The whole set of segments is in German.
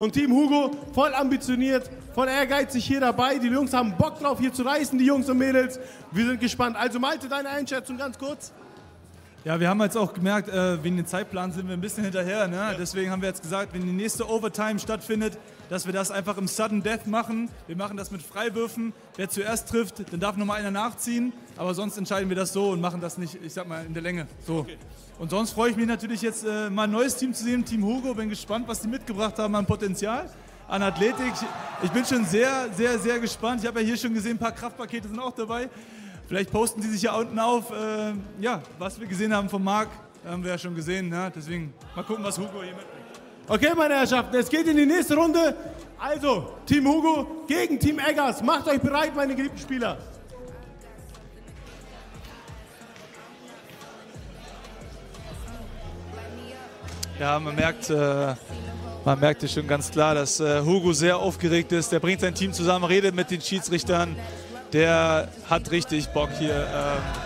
Und Team Hugo, voll ambitioniert, voll ehrgeizig hier dabei. Die Jungs haben Bock drauf, hier zu reißen, die Jungs und Mädels. Wir sind gespannt. Also Malte, deine Einschätzung ganz kurz. Ja, wir haben jetzt auch gemerkt, wegen dem Zeitplan sind wir ein bisschen hinterher. Ne? Ja. Deswegen haben wir jetzt gesagt, wenn die nächste Overtime stattfindet, dass wir das einfach im Sudden Death machen. Wir machen das mit Freiwürfen. Wer zuerst trifft, dann darf nochmal einer nachziehen. Aber sonst entscheiden wir das so und machen das nicht, ich sag mal, in der Länge. So. Okay. Und sonst freue ich mich natürlich jetzt mal ein neues Team zu sehen, Team Hugo. Bin gespannt, was die mitgebracht haben an Potenzial, an Athletik. Ich bin schon sehr, sehr, sehr gespannt. Ich habe ja hier schon gesehen, ein paar Kraftpakete sind auch dabei. Vielleicht posten die sich ja unten auf. Ja, was wir gesehen haben von Marc, haben wir ja schon gesehen. Ne? Deswegen mal gucken, was Hugo hier mitbringt. Okay, meine Herrschaften, es geht in die nächste Runde. Also, Team Hugo gegen Team Eggers. Macht euch bereit, meine geliebten Spieler. Ja, man merkt hier schon ganz klar, dass Hugo sehr aufgeregt ist. Der bringt sein Team zusammen, redet mit den Schiedsrichtern. Der hat richtig Bock, hier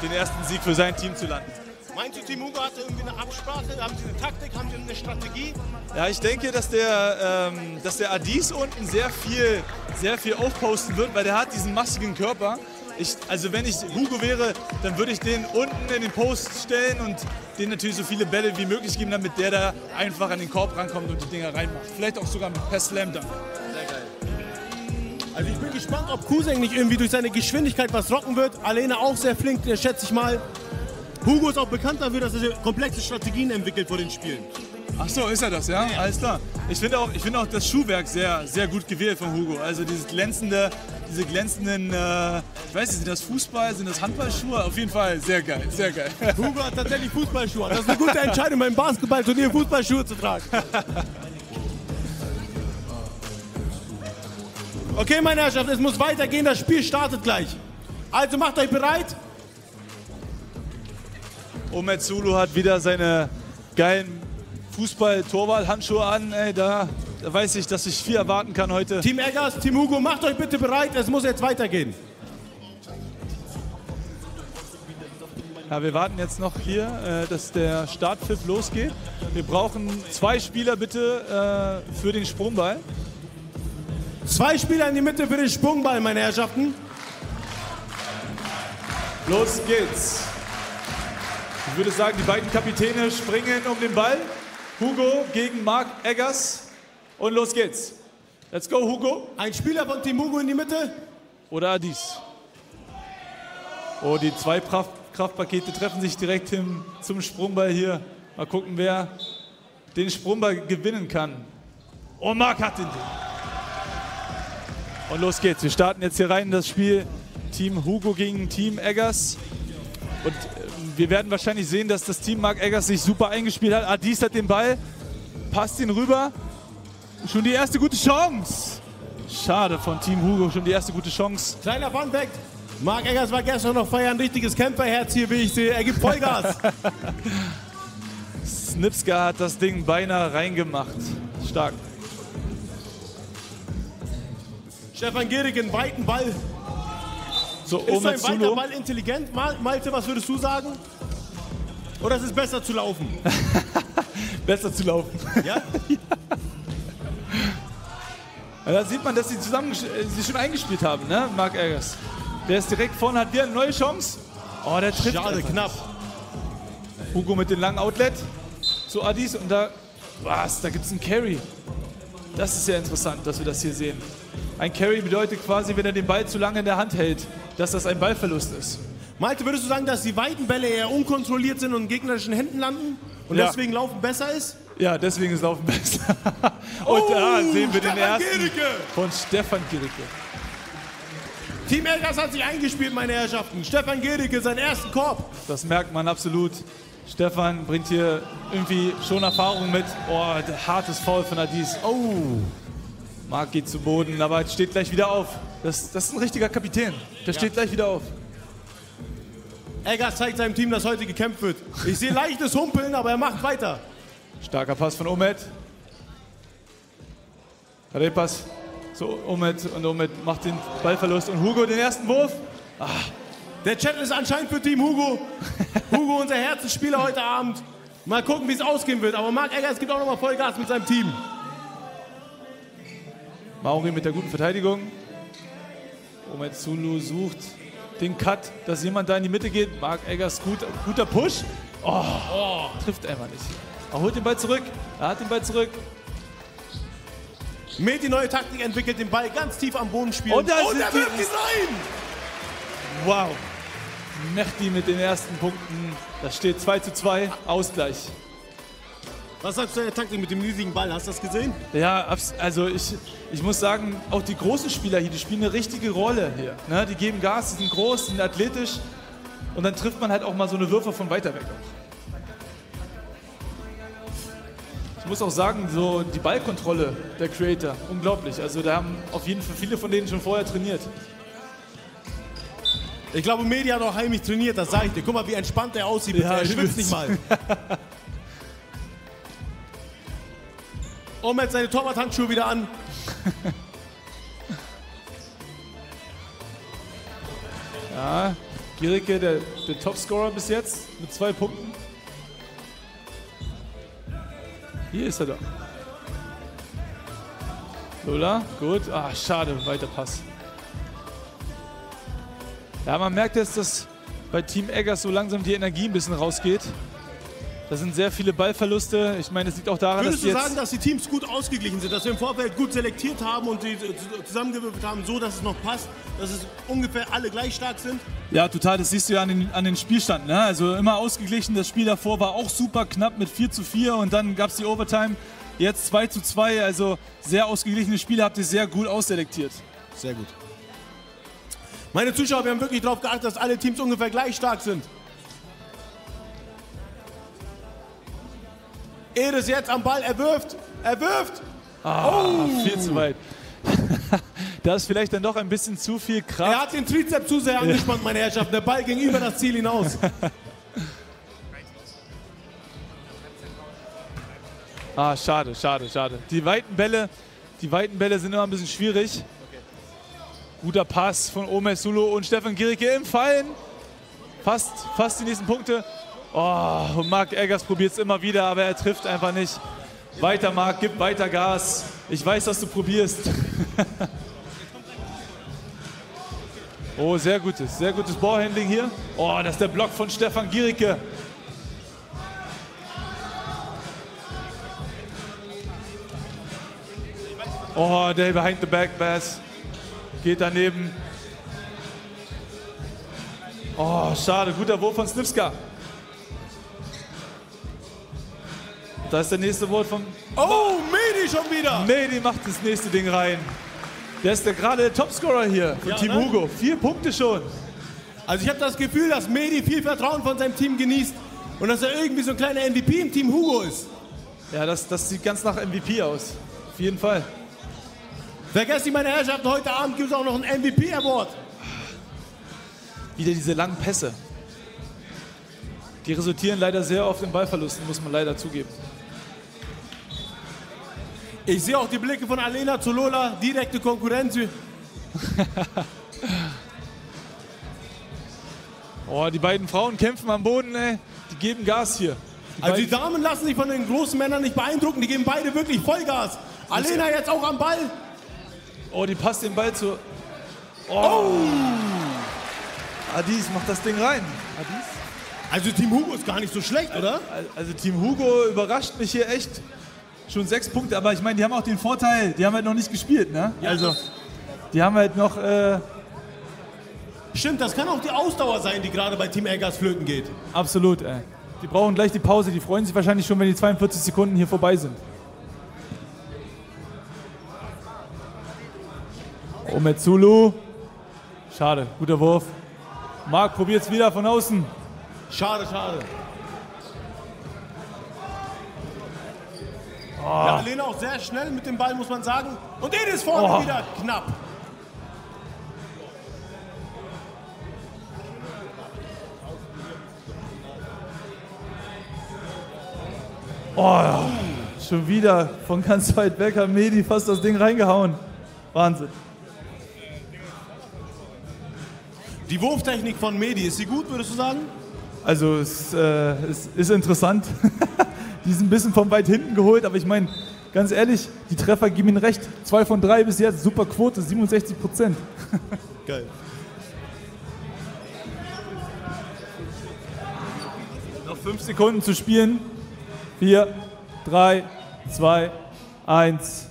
den ersten Sieg für sein Team zu landen. Meinst du, Team Hugo hatte irgendwie eine Absprache? Haben sie eine Taktik? Haben sie eine Strategie? Ja, ich denke, dass der Adis unten sehr viel aufposten wird, weil der hat diesen massigen Körper. Also wenn ich Hugo wäre, dann würde ich den unten in den Post stellen und den natürlich so viele Bälle wie möglich geben, damit der da einfach an den Korb rankommt und die Dinger reinmacht. Vielleicht auch sogar per Slam Dunk. Sehr geil. Also ich bin gespannt, ob Kuseng nicht irgendwie durch seine Geschwindigkeit was rocken wird. Alena auch sehr flink, schätze ich mal. Hugo ist auch bekannt dafür, dass er komplexe Strategien entwickelt vor den Spielen. Ach so, ist er das, ja? Ja. Alles klar. Ich finde auch das Schuhwerk sehr, sehr gut gewählt von Hugo. Also dieses glänzende, diese glänzenden, ich weiß nicht, sind das Fußball, sind das Handballschuhe? Auf jeden Fall sehr geil, sehr geil. Hugo hat tatsächlich Fußballschuhe. Das ist eine gute Entscheidung, beim Basketballturnier Fußballschuhe zu tragen. Okay, meine Herrschaft, es muss weitergehen. Das Spiel startet gleich. Also macht euch bereit. Omer Zulu hat wieder seine geilen Fußball-Torwart-Handschuhe an, ey, da weiß ich, dass ich viel erwarten kann heute. Team Eggers, Team Hugo, macht euch bitte bereit, es muss jetzt weitergehen. Ja, wir warten jetzt noch hier, dass der Startpfiff losgeht. Wir brauchen 2 Spieler bitte für den Sprungball. 2 Spieler in die Mitte für den Sprungball, meine Herrschaften. Los geht's. Ich würde sagen, die beiden Kapitäne springen um den Ball. Hugo gegen Marc Eggers. Und los geht's. Let's go, Hugo. Ein Spieler von Team Hugo in die Mitte. Oder Adis. Oh, die 2 Kraftpakete treffen sich direkt zum Sprungball hier. Mal gucken, wer den Sprungball gewinnen kann. Oh, Marc hat den. Und los geht's. Wir starten jetzt hier rein in das Spiel. Team Hugo gegen Team Eggers. Und wir werden wahrscheinlich sehen, dass das Team Marc Eggers sich super eingespielt hat. Adis hat den Ball, passt ihn rüber. Schon die erste gute Chance. Schade von Team Hugo, schon die erste gute Chance. Kleiner Funfact, Marc Eggers war gestern noch feiern, richtiges Kämpferherz hier, wie ich sehe. Er gibt Vollgas. Snipska hat das Ding beinahe reingemacht. Stark. Stefan Gehrig in weiten Ball. So, ist ein weiter Ball intelligent? Malte, was würdest du sagen? Oder ist es besser zu laufen? Besser zu laufen. Ja? Ja. Da sieht man, dass sie zusammen sich schon eingespielt haben, ne? Marc Eggers. Der ist direkt vorne, hat wieder eine neue Chance. Oh, der trifft. Schade, einfach. Knapp. Hugo mit dem langen Outlet. So, Adis und da. Was? Da gibt es einen Carry. Das ist ja interessant, dass wir das hier sehen. Ein Carry bedeutet quasi, wenn er den Ball zu lange in der Hand hält, dass das ein Ballverlust ist. Malte, würdest du sagen, dass die weiten Bälle eher unkontrolliert sind und in gegnerischen Händen landen und ja, deswegen Laufen besser ist? Ja, deswegen ist Laufen besser. Und da sehen wir den ersten von Stefan Gericke. Team Eggers hat sich eingespielt, meine Herrschaften. Stefan Gericke, seinen ersten Korb. Das merkt man absolut. Stefan bringt hier irgendwie schon Erfahrung mit. Oh, hartes Foul von Adis. Oh. Marc geht zu Boden, aber steht gleich wieder auf. Das ist ein richtiger Kapitän. Der steht gleich wieder auf. Eggers zeigt seinem Team, dass heute gekämpft wird. Ich sehe leichtes Humpeln, aber er macht weiter. Starker Pass von Omet. Repass zu Omet und Omet macht den Ballverlust. Und Hugo den ersten Wurf. Ah. Der Chat ist anscheinend für Team Hugo. Hugo, unser Herzensspieler heute Abend. Mal gucken, wie es ausgehen wird. Aber Marc Eggers gibt auch nochmal Vollgas mit seinem Team. Mauri mit der guten Verteidigung. Omezulu sucht den Cut, dass jemand da in die Mitte geht. Mark Eggers, guter Push. Oh, trifft einfach nicht. Er holt den Ball zurück. Er hat den Ball zurück. Med die neue Taktik entwickelt, den Ball ganz tief am Boden spielen. Und er wirft ihn rein! Wow. Mehdi mit den ersten Punkten. Das steht 2:2. Ausgleich. Was sagst du deine Taktik mit dem riesigen Ball? Hast du das gesehen? Ja, also ich muss sagen, auch die großen Spieler hier, die spielen eine richtige Rolle hier. Ne? Die geben Gas, die sind groß, sind athletisch. Und dann trifft man halt auch mal so eine Würfe von weiter weg. Ich muss auch sagen, so die Ballkontrolle der Creator, unglaublich. Also da haben auf jeden Fall viele von denen schon vorher trainiert. Ich glaube, Mehdi hat auch heimlich trainiert, das sage ich dir. Guck mal, wie entspannt er aussieht. Ja, er schwitzt nicht mal. Oh, er hat seine Torwart-Handschuhe wieder an. Ja, Giericke, der Topscorer bis jetzt mit 2 Punkten. Hier ist er doch. Lola, gut. Ah, schade, weiter Pass. Ja, man merkt jetzt, dass bei Team Eggers so langsam die Energie ein bisschen rausgeht. Da sind sehr viele Ballverluste. Ich meine, es liegt auch daran, dass Würdest du sagen, dass die Teams gut ausgeglichen sind, dass wir im Vorfeld gut selektiert haben und die zusammengewürfelt haben, so dass es noch passt, dass es ungefähr alle gleich stark sind? Ja, total. Das siehst du ja an den Spielstand. Ne? Also immer ausgeglichen. Das Spiel davor war auch super knapp mit 4:4 und dann gab es die Overtime. Jetzt 2:2. Also sehr ausgeglichene Spiele habt ihr sehr gut ausselektiert. Sehr gut. Meine Zuschauer, wir haben wirklich darauf geachtet, dass alle Teams ungefähr gleich stark sind. Edes jetzt am Ball, er wirft! Oh. Viel zu weit. Da ist vielleicht dann doch ein bisschen zu viel Kraft. Er hat den Trizep zu sehr angespannt, meine Herrschaften. Der Ball ging über das Ziel hinaus. Schade, schade, schade. Die weiten Bälle sind immer ein bisschen schwierig. Guter Pass von Omezulu und Stefan Giericke im Fallen. Fast die nächsten Punkte. Oh, Marc Eggers probiert es immer wieder, aber er trifft einfach nicht. Weiter, Marc, gib weiter Gas. Ich weiß, dass du probierst. Oh, sehr gutes Ballhandling hier. Oh, das ist der Block von Stefan Giericke. Oh, der Behind-the-Back-Pass geht daneben. Oh, schade, guter Wurf von Snipska. Da ist der nächste Wurf von... Oh, Mehdi schon wieder! Mehdi macht das nächste Ding rein. Der ist gerade der Topscorer hier von Team Hugo. 4 Punkte schon. Also ich habe das Gefühl, dass Mehdi viel Vertrauen von seinem Team genießt und dass er irgendwie so ein kleiner MVP im Team Hugo ist. Ja, das sieht ganz nach MVP aus. Auf jeden Fall. Vergesst nicht, meine Herrschaften, heute Abend gibt es auch noch einen MVP-Award. Wieder diese langen Pässe. Die resultieren leider sehr oft in Ballverlusten, muss man leider zugeben. Ich sehe auch die Blicke von Alena zu Lola, direkte Konkurrenz. Oh, die beiden Frauen kämpfen am Boden, ey. Die geben Gas hier. Die Damen lassen sich von den großen Männern nicht beeindrucken, die geben beide wirklich Vollgas. Alena jetzt auch am Ball. Oh, die passt den Ball zu... Oh! Adis macht das Ding rein. Adis? Also Team Hugo ist gar nicht so schlecht, oder? Also Team Hugo überrascht mich hier echt. Schon 6 Punkte, aber ich meine, die haben auch den Vorteil, die haben halt noch nicht gespielt, ne? Ja, also, die haben halt noch... Stimmt, das kann auch die Ausdauer sein, die gerade bei Team Eggers flöten geht. Absolut, ey. Die brauchen gleich die Pause, die freuen sich wahrscheinlich schon, wenn die 42 Sekunden hier vorbei sind. Omezulu. Schade, guter Wurf. Marc probiert's wieder von außen. Schade, schade. Oh. Ja, Lena auch sehr schnell mit dem Ball, muss man sagen. Und er ist vorne wieder knapp. Oh, schon wieder von ganz weit weg hat Mehdi fast das Ding reingehauen. Wahnsinn. Die Wurftechnik von Mehdi, ist sie gut, würdest du sagen? Also es ist interessant. Die sind ein bisschen von weit hinten geholt, aber ich meine, Ganz ehrlich, die Treffer geben ihnen recht. 2 von 3 bis jetzt, super Quote, 67%. Geil. Noch 5 Sekunden zu spielen. 4, 3, 2, 1.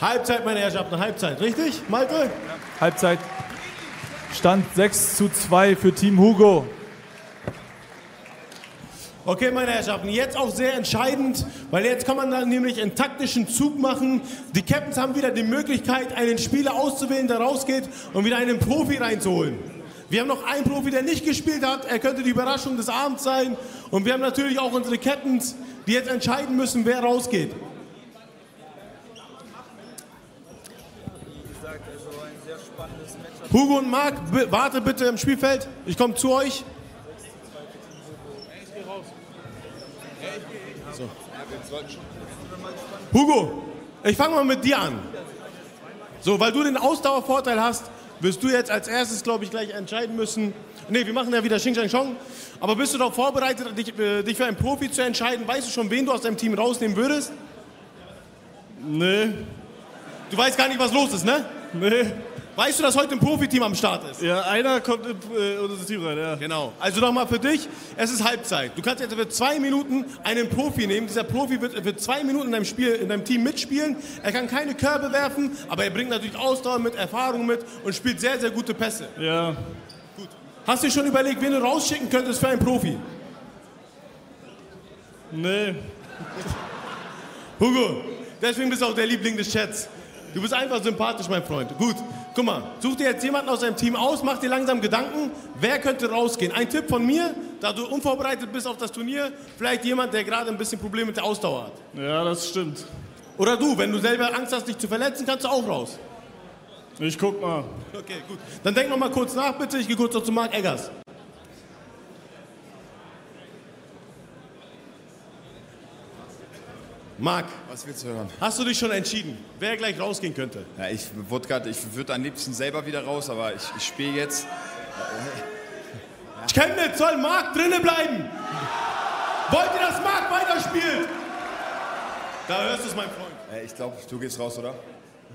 Halbzeit, meine Herrschaften, Halbzeit, richtig? Malte? Ja. Halbzeit. Stand 6:2 für Team Hugo. Okay, meine Herrschaften, jetzt auch sehr entscheidend, weil jetzt kann man dann nämlich einen taktischen Zug machen. Die Captains haben wieder die Möglichkeit, einen Spieler auszuwählen, der rausgeht und wieder einen Profi reinzuholen. Wir haben noch einen Profi, der nicht gespielt hat. Er könnte die Überraschung des Abends sein. Und wir haben natürlich auch unsere Captains, die jetzt entscheiden müssen, wer rausgeht. Hugo und Marc, warte bitte im Spielfeld. Ich komme zu euch. So. Hugo, ich fange mal mit dir an. So, weil du den Ausdauervorteil hast, wirst du jetzt als erstes, glaube ich, gleich entscheiden müssen. Ne, wir machen ja wieder Xing Shang Chong. Aber bist du darauf vorbereitet, dich für einen Profi zu entscheiden? Weißt du schon, wen du aus deinem Team rausnehmen würdest? Nee. Du weißt gar nicht, was los ist, ne? Nee. Weißt du, dass heute ein Profiteam am Start ist? Ja, einer kommt in unser Team rein, ja. Genau. Also nochmal für dich, es ist Halbzeit. Du kannst jetzt für 2 Minuten einen Profi nehmen. Dieser Profi wird für 2 Minuten in deinem Team mitspielen. Er kann keine Körbe werfen, aber er bringt natürlich Ausdauer mit, Erfahrung mit und spielt sehr, sehr gute Pässe. Ja. Gut. Hast du dir schon überlegt, wen du rausschicken könntest für einen Profi? Nee. Hugo, deswegen bist du auch der Liebling des Chats. Du bist einfach sympathisch, mein Freund. Gut, guck mal, such dir jetzt jemanden aus deinem Team aus, mach dir langsam Gedanken, wer könnte rausgehen. Ein Tipp von mir, da du unvorbereitet bist auf das Turnier, vielleicht jemand, der gerade ein bisschen Probleme mit der Ausdauer hat. Ja, das stimmt. Oder du, wenn du selber Angst hast, dich zu verletzen, kannst du auch raus. Ich guck mal. Okay, gut. Dann denk noch mal kurz nach, bitte. Ich gehe kurz noch zu Marc Eggers. Marc, was willst du hören? Hast du dich schon entschieden, wer gleich rausgehen könnte? Ja, ich würde am liebsten selber wieder raus, aber ich spiele jetzt. Ja. Chemnitz soll Marc drinnen bleiben. Wollt ihr, dass Marc weiterspielt? Da hörst du es, mein Freund. Ich glaube, du gehst raus, oder?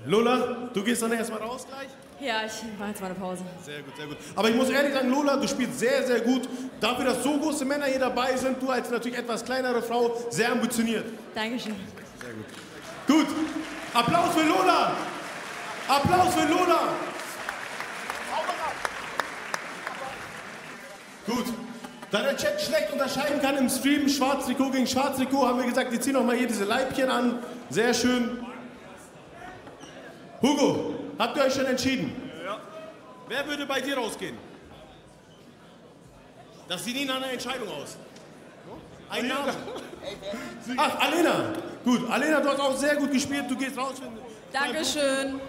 Lola, du gehst dann erstmal raus gleich? Ja, ich mache jetzt mal eine Pause. Sehr gut, sehr gut. Aber ich muss ehrlich sagen, Lola, du spielst sehr, sehr gut. Dafür, dass so große Männer hier dabei sind, du als natürlich etwas kleinere Frau, sehr ambitioniert. Dankeschön. Sehr gut. Gut, Applaus für Lola. Applaus für Lola. Gut, da der Chat schlecht unterscheiden kann im Stream, Schwarztrikot gegen Schwarztrikot, haben wir gesagt, die ziehen nochmal hier diese Leibchen an. Sehr schön. Hugo, habt ihr euch schon entschieden? Ja. Wer würde bei dir rausgehen? Das sieht nicht nach einer Entscheidung aus. Ein Name. Ach, Alena. Gut, Alena, du hast auch sehr gut gespielt. Du gehst raus. Dankeschön.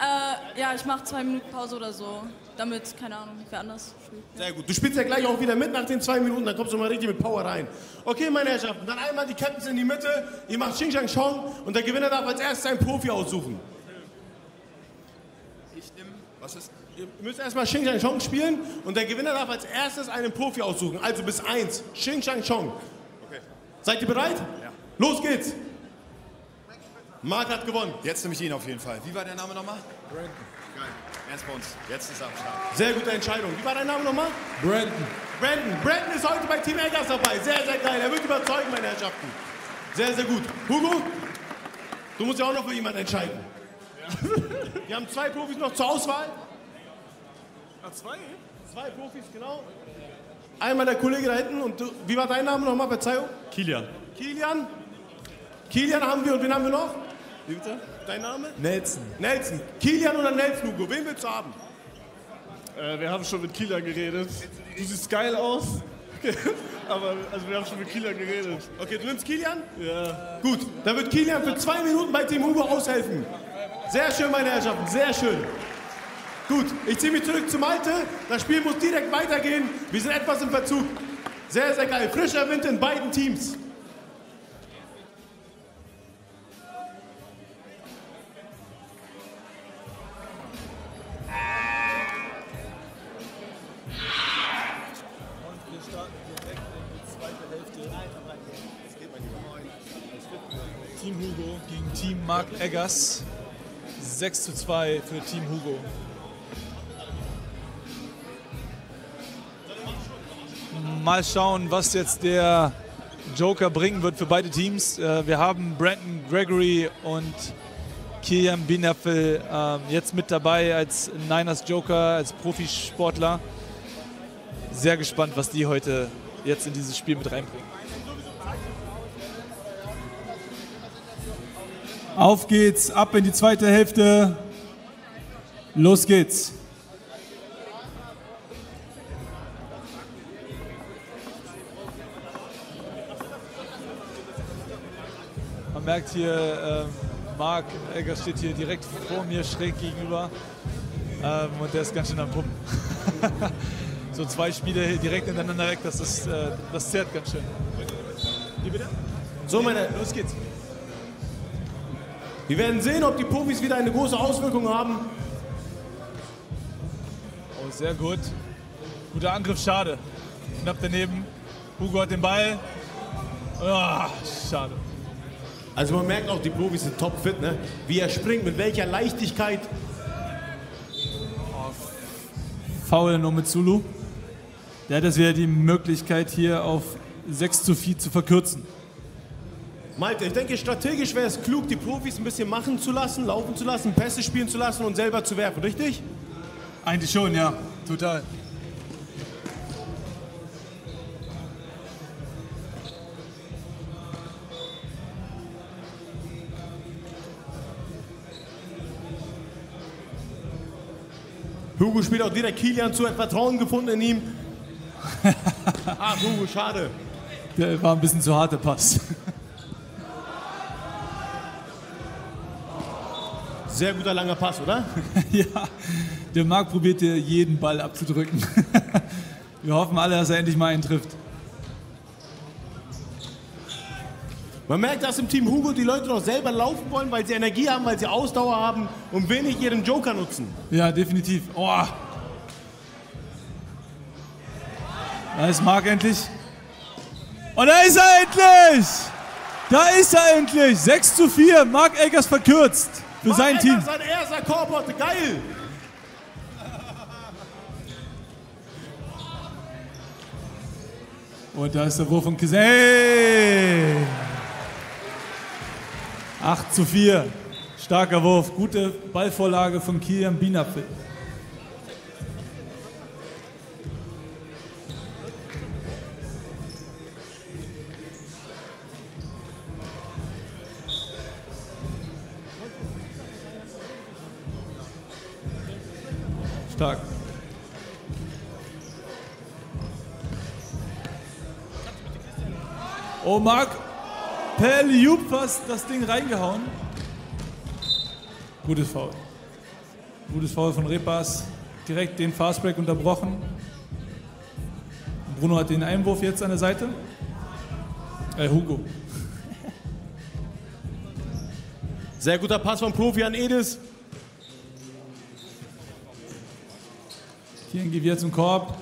Ja, ich mache 2 Minuten Pause oder so, damit, keine Ahnung, wer anders spielt. Sehr gut. Du spielst ja gleich auch wieder mit nach den 2 Minuten, dann kommst du mal richtig mit Power rein. Okay, meine Herrschaften, dann einmal die Captains in die Mitte. Ihr macht Xing Shang Chong und der Gewinner darf als erstes einen Profi aussuchen. Ihr müsst erstmal Xing Shang Chong spielen und der Gewinner darf als erstes einen Profi aussuchen. Also bis 1. Xing Shang Chong. Okay. Seid ihr bereit? Ja. Los geht's. Marc hat gewonnen. Jetzt nehme ich ihn auf jeden Fall. Wie war der Name nochmal? Brandon. Geil. Erst bei uns. Jetzt ist er am Start. Sehr gute Entscheidung. Wie war dein Name nochmal? Brandon. Brandon. Brandon ist heute bei Team Eggers dabei. Sehr, sehr geil. Er wird überzeugen, meine Herrschaften. Sehr, sehr gut. Hugo, du musst ja auch noch für jemanden entscheiden. Wir haben 2 Profis noch zur Auswahl. Ach, 2? 2 Profis, genau. Einmal der Kollege da hinten und du, wie war dein Name nochmal? Verzeihung? Kilian. Kilian? Kilian haben wir und wen haben wir noch? Wie bitte? Dein Name? Nelson. Nelson. Kilian oder Nelson, Hugo? Wen willst du haben? Wir haben schon mit Kilian geredet. Du siehst geil aus. Aber also wir haben schon mit Kilian geredet. Okay, du nimmst Kilian? Ja. Gut, dann wird Kilian für 2 Minuten bei Team Hugo aushelfen. Sehr schön, meine Herrschaften, sehr schön. Gut, ich ziehe mich zurück zu Malte. Das Spiel muss direkt weitergehen. Wir sind etwas im Verzug. Sehr, sehr geil. Frischer Wind in beiden Teams. Und wir starten direkt in die zweite Hälfte. Team Hugo gegen Team Mark Eggers. 6:2 für Team Hugo. Mal schauen, was jetzt der Joker bringen wird für beide Teams. Wir haben Brandon Gregory und Kilian Binafel jetzt mit dabei als Niners Joker, als Profisportler. Sehr gespannt, was die heute jetzt in dieses Spiel mit reinbringen. Auf geht's, ab in die zweite Hälfte. Los geht's. Man merkt hier, Mark Eggers steht hier direkt vor mir, schräg gegenüber. Und der ist ganz schön am Pumpen. So zwei Spiele direkt hintereinander weg, das zerrt ganz schön. Wie bitte? So, meine, los geht's. Wir werden sehen, ob die Profis wieder eine große Auswirkung haben. Oh, sehr gut. Guter Angriff, schade. Knapp daneben. Hugo hat den Ball. Oh, schade. Also man merkt auch, die Profis sind topfit, ne? Wie er springt, mit welcher Leichtigkeit. Oh, Foul noch mit Zulu. Der hat jetzt wieder die Möglichkeit, hier auf 6:4 zu verkürzen. Malte, ich denke, strategisch wäre es klug, die Profis ein bisschen machen zu lassen, laufen zu lassen, Pässe spielen zu lassen und selber zu werfen, richtig? Eigentlich schon, ja, total. Hugo spielt auch direkt Kilian zu, hat Vertrauen gefunden in ihm. Ach, Hugo, schade. Der war ein bisschen zu hart, der Pass. Sehr guter langer Pass, oder? Ja, der Marc probiert hier jeden Ball abzudrücken. Wir hoffen alle, dass er endlich mal einen trifft. Man merkt, dass im Team Hugo die Leute noch selber laufen wollen, weil sie Energie haben, weil sie Ausdauer haben und wenig ihren Joker nutzen. Ja, definitiv. Oh. Da ist Marc endlich. Und da ist er endlich! 6:4, Marc Eggers verkürzt. Für sein Team. Sein erster Korbbote, geil! Und da ist der Wurf von Kise. Hey! 8:4. Starker Wurf. Gute Ballvorlage von Kilian Binafel. Stark. Oh, Marc per Liup fast das Ding reingehauen. Gutes Foul. Gutes Foul von Repas. Direkt den Fastbreak unterbrochen. Bruno hat den Einwurf jetzt an der Seite. Hugo. Sehr guter Pass vom Profi an Edis. Geht wieder zum Korb,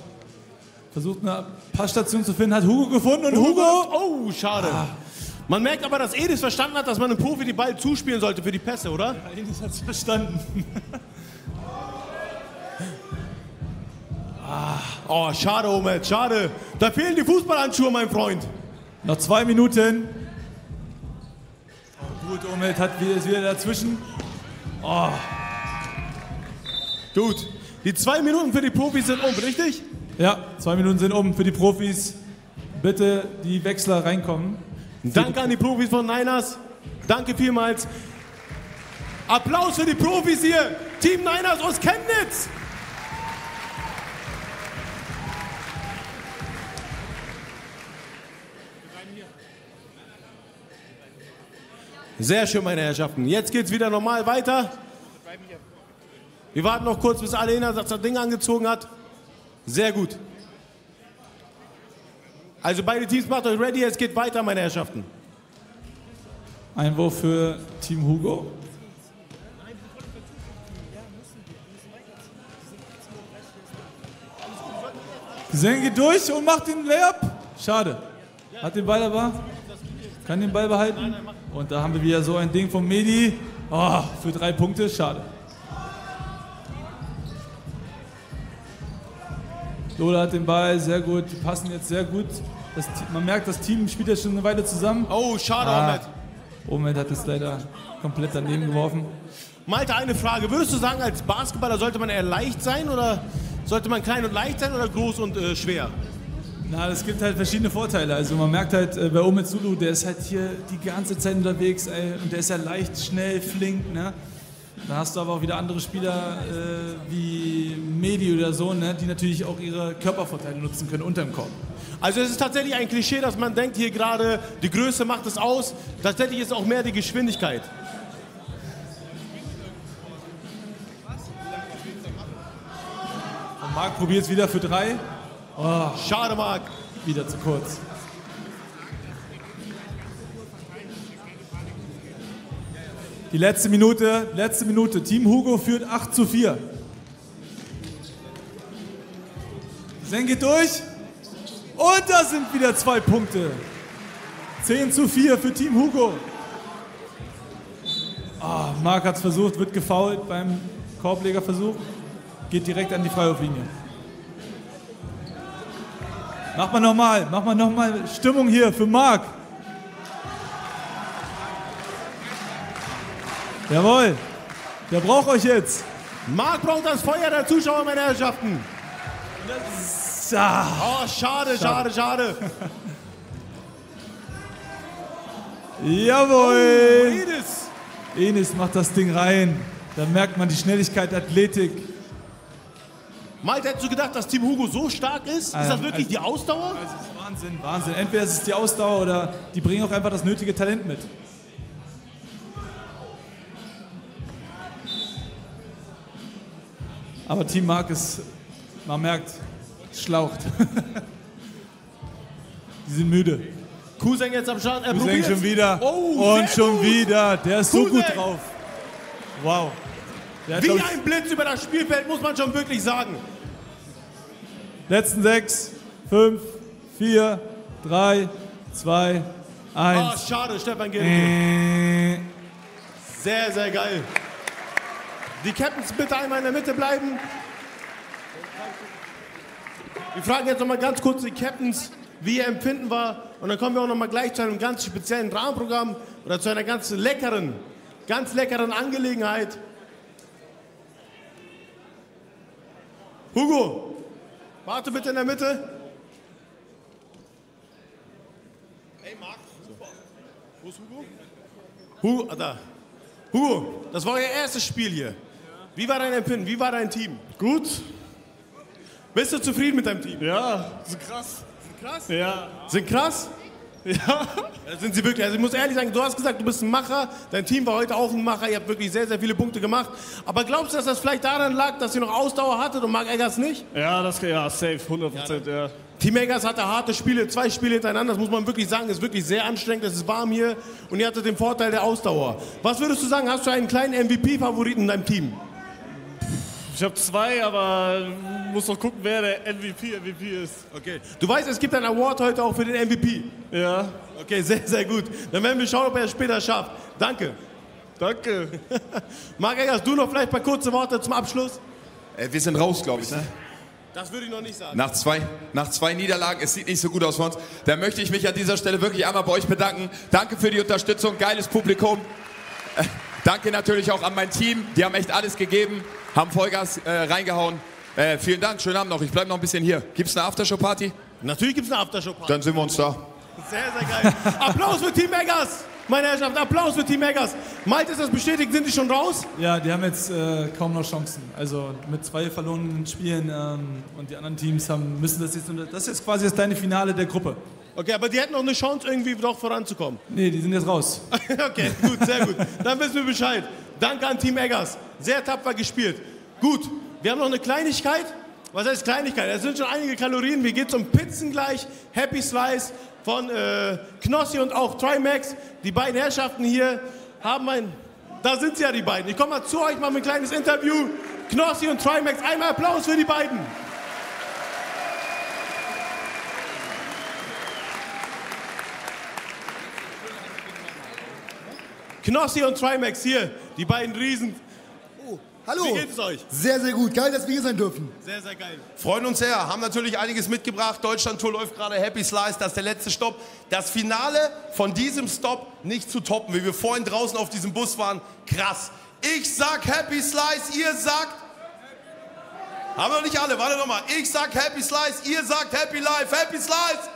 versucht eine Passstation zu finden, hat Hugo gefunden und Hugo, oh, schade. Ah. Man merkt aber, dass Edis verstanden hat, dass man einem Profi den Ball zuspielen sollte für die Pässe, oder? Ja, Edis hat es verstanden. Oh, schade, Omer, schade. Da fehlen die Fußballhandschuhe, mein Freund. Noch 2 Minuten. Oh, gut, Omer ist wieder dazwischen. Oh. Gut. Die 2 Minuten für die Profis sind um, richtig? Ja, 2 Minuten sind um für die Profis. Bitte die Wechsler reinkommen. Danke an die Profis von Niners. Danke vielmals. Applaus für die Profis hier. Team Niners aus Chemnitz. Sehr schön, meine Herrschaften. Jetzt geht's wieder normal weiter. Wir warten noch kurz, bis Alena das Ding angezogen hat. Sehr gut. Also beide Teams, macht euch ready, es geht weiter, meine Herrschaften. Einwurf für Team Hugo. Sen geht durch und macht den Layup. Schade. Hat den Ball aber. Kann den Ball behalten. Und da haben wir wieder so ein Ding von Medi. Oh, für 3 Punkte, schade. Lola hat den Ball, sehr gut, die passen jetzt sehr gut. Das, man merkt, das Team spielt jetzt schon eine Weile zusammen. Oh, schade, Ahmed. Ahmed hat es leider komplett daneben geworfen. Malte, eine Frage. Würdest du sagen, als Basketballer sollte man eher leicht sein oder sollte man klein und leicht sein oder groß und schwer? Na, es gibt halt verschiedene Vorteile. Also man merkt halt bei Ahmed Zulu, der ist halt hier die ganze Zeit unterwegs, ey, und der ist ja leicht, schnell, flink, ne? Dann hast du aber auch wieder andere Spieler wie Medi oder so, ne, die natürlich auch ihre Körpervorteile nutzen können unterm Korb. Also es ist tatsächlich ein Klischee, dass man denkt, hier gerade die Größe macht es aus. Tatsächlich ist auch mehr die Geschwindigkeit. Und Marc probiert es wieder für 3. Oh, schade, Marc. Wieder zu kurz. Die letzte Minute. Team Hugo führt 8:4. Sen geht durch. Und da sind wieder 2 Punkte. 10:4 für Team Hugo. Oh, Marc hat es versucht, wird gefoult beim Korblegerversuch. Geht direkt an die Freiwurflinie. Mach mal nochmal Stimmung hier für Marc. Jawohl, der braucht euch jetzt. Marc braucht das Feuer der Zuschauer, meine Herrschaften. Oh, schade. Jawohl. Oh, Enes macht das Ding rein. Da merkt man die Schnelligkeit, Athletik. Malte, hättest du gedacht, dass Team Hugo so stark ist? Ist das wirklich die Ausdauer? Also, das ist Wahnsinn. Entweder ist es die Ausdauer oder die bringen auch einfach das nötige Talent mit. Aber Team Marc ist, man merkt, schlaucht. Die sind müde. Kuseng jetzt am Start. Er probiert schon wieder. Oh, und schon gut. Wieder. Der ist Kuseng. So gut drauf. Wow. Wie ein Blitz über das Spielfeld, muss man schon wirklich sagen. Letzten 6, 5, 4, 3, 2, 1. Oh, schade, Stefan Gehrig. Sehr, sehr geil. Die Captains bitte einmal in der Mitte bleiben. Wir fragen jetzt nochmal ganz kurz die Captains, wie ihr Empfinden war. Und dann kommen wir auch nochmal gleich zu einem ganz speziellen Rahmenprogramm oder zu einer ganz leckeren Angelegenheit. Hugo, warte bitte in der Mitte. Hey Marc, super. Wo ist Hugo? Hugo, da. Hugo, das war euer erstes Spiel hier. Wie war dein Empfinden? Wie war dein Team? Gut. Bist du zufrieden mit deinem Team? Ja, sind krass. Sind krass? Ja. Sind krass? Ja. Sind sie wirklich. Also ich muss ehrlich sagen, du hast gesagt, du bist ein Macher. Dein Team war heute auch ein Macher. Ihr habt wirklich sehr, sehr viele Punkte gemacht. Aber glaubst du, dass das vielleicht daran lag, dass ihr noch Ausdauer hattet und Marc Eggers nicht? Ja, das ja, safe, 100%. Ja. Team Eggers hatte harte Spiele, 2 Spiele hintereinander, das muss man wirklich sagen, ist wirklich sehr anstrengend, es ist warm hier und ihr hattet den Vorteil der Ausdauer. Was würdest du sagen, hast du einen kleinen MVP-Favoriten in deinem Team? Ich habe 2, aber muss noch gucken, wer der MVP ist. Okay. Du weißt, es gibt einen Award heute auch für den MVP? Ja. Okay, sehr, sehr gut. Dann werden wir schauen, ob er es später schafft. Danke. Danke. Marc Eggers, du noch vielleicht ein paar kurze Worte zum Abschluss? Wir sind raus, glaube ich, ne? Das würde ich noch nicht sagen. Nach zwei Niederlagen, es sieht nicht so gut aus für uns. Da möchte ich mich an dieser Stelle wirklich einmal bei euch bedanken. Danke für die Unterstützung, geiles Publikum. Danke natürlich auch an mein Team, die haben echt alles gegeben, haben Vollgas reingehauen. Vielen Dank, schönen Abend noch, ich bleibe noch ein bisschen hier. Gibt es eine Aftershow-Party? Natürlich gibt es eine Aftershow-Party. Dann sehen wir uns da. Sehr, sehr geil. Applaus für Team Eggers, meine Herrschaften, Applaus für Team Eggers. Malte, ist das bestätigt, sind die schon raus? Ja, die haben jetzt kaum noch Chancen. Also mit 2 verlorenen Spielen und die anderen Teams müssen das jetzt, das ist jetzt quasi das kleine Finale der Gruppe. Okay, aber die hätten noch eine Chance, irgendwie doch voranzukommen. Nee, die sind jetzt raus. Okay, gut, sehr gut. Dann wissen wir Bescheid. Danke an Team Eggers. Sehr tapfer gespielt. Gut, wir haben noch eine Kleinigkeit. Was heißt Kleinigkeit? Es sind schon einige Kalorien. Mir geht es um Pizzen gleich. Happy Slice von Knossi und auch Trimax. Die beiden Herrschaften hier haben ein... Da sind sie ja, die beiden. Ich komme mal zu euch, mache ein kleines Interview. Knossi und Trimax. Einmal Applaus für die beiden. Knossi und Trimax hier, die beiden Riesen. Oh, hallo. Wie geht es euch? Sehr, sehr gut. Geil, dass wir hier sein dürfen. Sehr, sehr geil. Freuen uns sehr. Haben natürlich einiges mitgebracht. Deutschland-Tour läuft gerade. Happy Slice, das ist der letzte Stopp. Das Finale von diesem Stopp nicht zu toppen, wie wir vorhin draußen auf diesem Bus waren. Krass. Ich sag Happy Slice, ihr sagt... Haben wir noch nicht alle, warte nochmal. Ich sag Happy Slice, ihr sagt Happy Life. Happy Slice!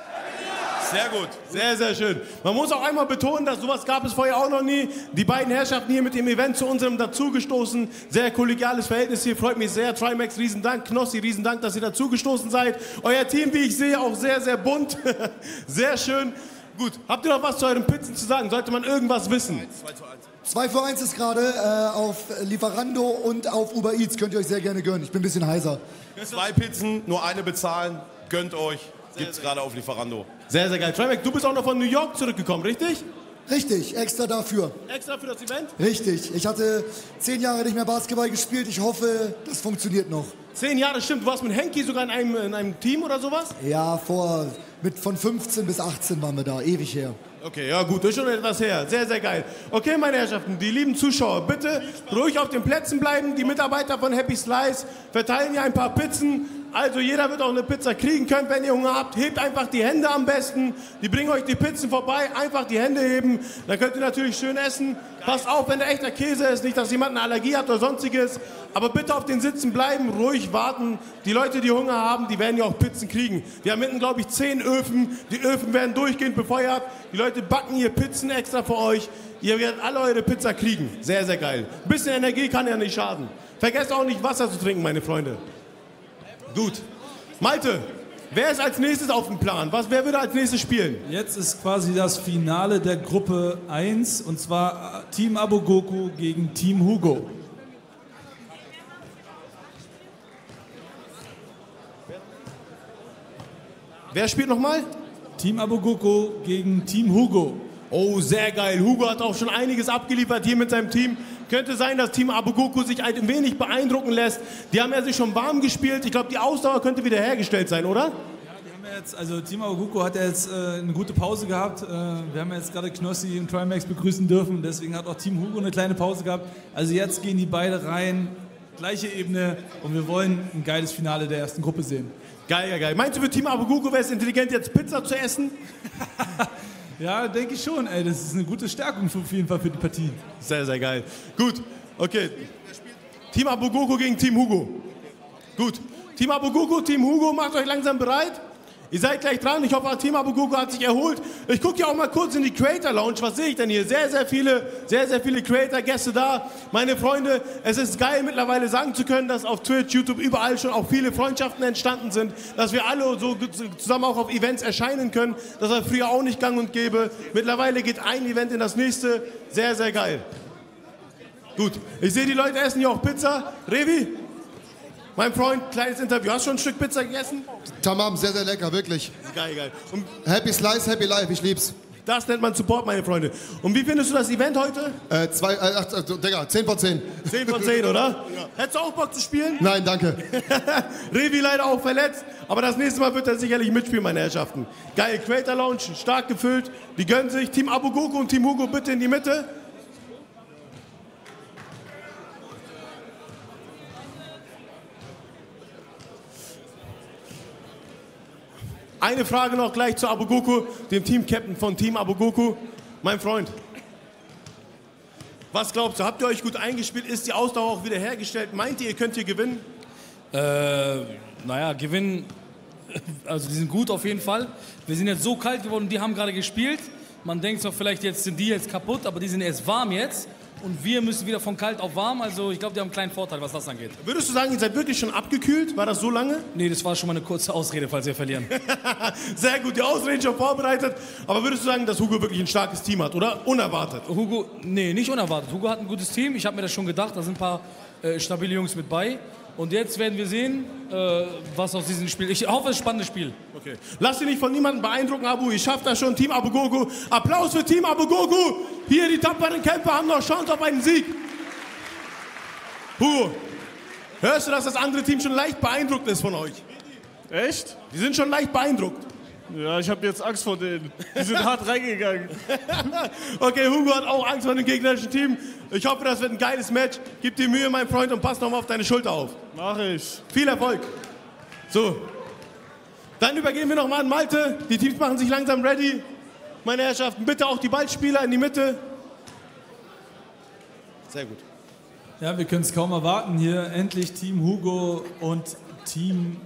Sehr gut, sehr, sehr schön. Man muss auch einmal betonen, dass sowas gab es vorher auch noch nie. Die beiden Herrschaften hier mit dem Event zu unserem dazugestoßen. Sehr kollegiales Verhältnis hier, freut mich sehr. Trimax, riesen Dank. Knossi, riesen Dank, dass ihr dazugestoßen seid. Euer Team, wie ich sehe, auch sehr, sehr bunt. Sehr schön. Gut, habt ihr noch was zu euren Pizzen zu sagen? Sollte man irgendwas wissen? 2 vor 1 ist gerade auf Lieferando und auf Uber Eats. Könnt ihr euch sehr gerne gönnen. Ich bin ein bisschen heiser. 2 Pizzen, nur eine bezahlen. Gönnt euch. Gibt's gerade auf Lieferando. Sehr, sehr geil. Trimax, du bist auch noch von New York zurückgekommen, richtig? Richtig, extra dafür. Extra für das Event? Richtig. Ich hatte 10 Jahre nicht mehr Basketball gespielt. Ich hoffe, das funktioniert noch. 10 Jahre, stimmt. Du warst mit Henki sogar in einem Team oder sowas? Ja, von 15 bis 18 waren wir da. Ewig her. Okay, ja gut, das ist schon etwas her. Sehr, sehr geil. Okay, meine Herrschaften, die lieben Zuschauer, bitte ruhig auf den Plätzen bleiben. Die Mitarbeiter von Happy Slice verteilen hier ein paar Pizzen. Also jeder wird auch eine Pizza kriegen können, wenn ihr Hunger habt. Hebt einfach die Hände am besten. Die bringen euch die Pizzen vorbei. Einfach die Hände heben. Dann könnt ihr natürlich schön essen. Passt auf, wenn da echter Käse ist. Nicht, dass jemand eine Allergie hat oder sonstiges. Aber bitte auf den Sitzen bleiben, ruhig warten. Die Leute, die Hunger haben, die werden ja auch Pizzen kriegen. Wir haben hinten, glaube ich, 10 Öfen. Die Öfen werden durchgehend befeuert. Die Leute backen hier Pizzen extra für euch. Ihr werdet alle eure Pizza kriegen. Sehr, sehr geil. Ein bisschen Energie kann ja nicht schaden. Vergesst auch nicht, Wasser zu trinken, meine Freunde. Gut. Malte, wer ist als nächstes auf dem Plan? Wer würde als nächstes spielen? Jetzt ist quasi das Finale der Gruppe 1, und zwar Team Abu Goku gegen Team Hugo. Wer spielt nochmal? Team Abu Goku gegen Team Hugo. Oh, sehr geil. Hugo hat auch schon einiges abgeliefert hier mit seinem Team. Könnte sein, dass Team Abu Goku sich ein wenig beeindrucken lässt. Die haben ja sich schon warm gespielt. Ich glaube, die Ausdauer könnte wieder hergestellt sein, oder? Ja, die haben ja jetzt, also Team Abu Goku hat ja jetzt eine gute Pause gehabt. Wir haben ja jetzt gerade Knossi und Trimax begrüßen dürfen. Deswegen hat auch Team Hugo eine kleine Pause gehabt. Also jetzt gehen die beide rein, gleiche Ebene. Und wir wollen ein geiles Finale der ersten Gruppe sehen. Geil, ja, geil. Meinst du, für Team Abu Goku wäre es intelligent, jetzt Pizza zu essen? Ja, denke ich schon, ey. Das ist eine gute Stärkung auf jeden Fall für die Partie. Sehr, sehr geil. Gut, okay. Team Abu Goku gegen Team Hugo. Gut. Team Abu Goku, Team Hugo, macht euch langsam bereit. Ihr seid gleich dran. Ich hoffe, Team Abu Goku hat sich erholt. Ich gucke ja auch mal kurz in die Creator Lounge. Was sehe ich denn hier? Sehr, sehr viele Creator-Gäste da. Meine Freunde, es ist geil, mittlerweile sagen zu können, dass auf Twitch, YouTube, überall schon auch viele Freundschaften entstanden sind. Dass wir alle so zusammen auch auf Events erscheinen können. Das war früher auch nicht gang und gäbe. Mittlerweile geht ein Event in das nächste. Sehr, sehr geil. Gut, ich sehe, die Leute essen hier auch Pizza. Revi? Mein Freund, kleines Interview. Hast du schon ein Stück Pizza gegessen? Tamam, sehr, sehr lecker, wirklich. Geil, geil. Und Happy Slice, Happy Life, ich lieb's. Das nennt man Support, meine Freunde. Und wie findest du das Event heute? 10 von 10. 10 von 10, oder? Ja. Hättest du auch Bock zu spielen? Nein, danke. Revi leider auch verletzt, aber das nächste Mal wird er sicherlich mitspielen, meine Herrschaften. Geil, Creator Lounge, stark gefüllt. Die gönnen sich. Team Abu Goku und Team Hugo bitte in die Mitte. Eine Frage noch gleich zu Abu Goku, dem Team-Captain von Team Abu Goku. Mein Freund, was glaubst du? Habt ihr euch gut eingespielt? Ist die Ausdauer auch wieder hergestellt? Meint ihr, ihr könnt hier gewinnen? Naja, gewinnen, also die sind gut auf jeden Fall. Wir sind jetzt so kalt geworden, die haben gerade gespielt. Man denkt doch vielleicht, jetzt sind die jetzt kaputt, aber die sind erst warm jetzt. Und wir müssen wieder von kalt auf warm, also ich glaube, die haben einen kleinen Vorteil, was das angeht. Würdest du sagen, ihr seid wirklich schon abgekühlt? War das so lange? Nee, das war schon mal eine kurze Ausrede, falls wir verlieren. Sehr gut, die Ausrede schon vorbereitet. Aber würdest du sagen, dass Hugo wirklich ein starkes Team hat, oder? Unerwartet? Hugo, nee, nicht unerwartet. Hugo hat ein gutes Team, ich habe mir das schon gedacht, da sind ein paar stabile Jungs mit bei. Und jetzt werden wir sehen, was aus diesem Spiel... Ich hoffe, es ist ein spannendes Spiel. Okay. Lass dich nicht von niemandem beeindrucken, Abu. Ich schaffe das schon, Team Abu Goku. Applaus für Team Abu Goku. Hier, die tapferen Kämpfer haben noch Chance auf einen Sieg. Hugo, hörst du, dass das andere Team schon leicht beeindruckt ist von euch? Echt? Die sind schon leicht beeindruckt. Ja, ich habe jetzt Angst vor denen. Die sind hart reingegangen. Okay, Hugo hat auch Angst vor dem gegnerischen Team. Ich hoffe, das wird ein geiles Match. Gib dir Mühe, mein Freund, und pass nochmal auf deine Schulter auf. Mach ich. Viel Erfolg. So. Dann übergeben wir nochmal an Malte. Die Teams machen sich langsam ready. Meine Herrschaften, bitte auch die Ballspieler in die Mitte. Sehr gut. Ja, wir können es kaum erwarten, hier endlich Team Hugo und Team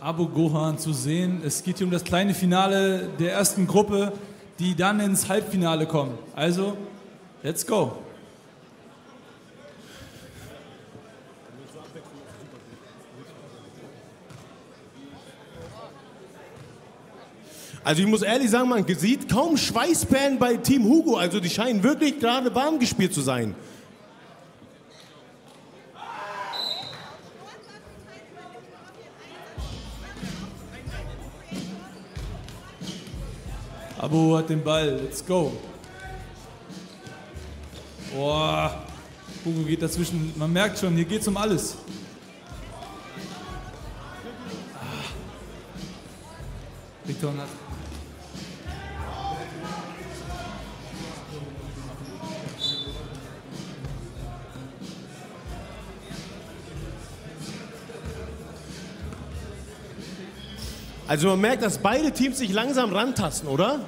Abu Gohan zu sehen. Es geht hier um das kleine Finale der ersten Gruppe, die dann ins Halbfinale kommen. Also, let's go. Also ich muss ehrlich sagen, man sieht kaum Schweißperlen bei Team Hugo. Also die scheinen wirklich gerade warm gespielt zu sein. Abu hat den Ball, let's go. Boah, Hugo geht dazwischen, man merkt schon, hier geht's um alles. Victor hat... Also man merkt, dass beide Teams sich langsam rantasten, oder?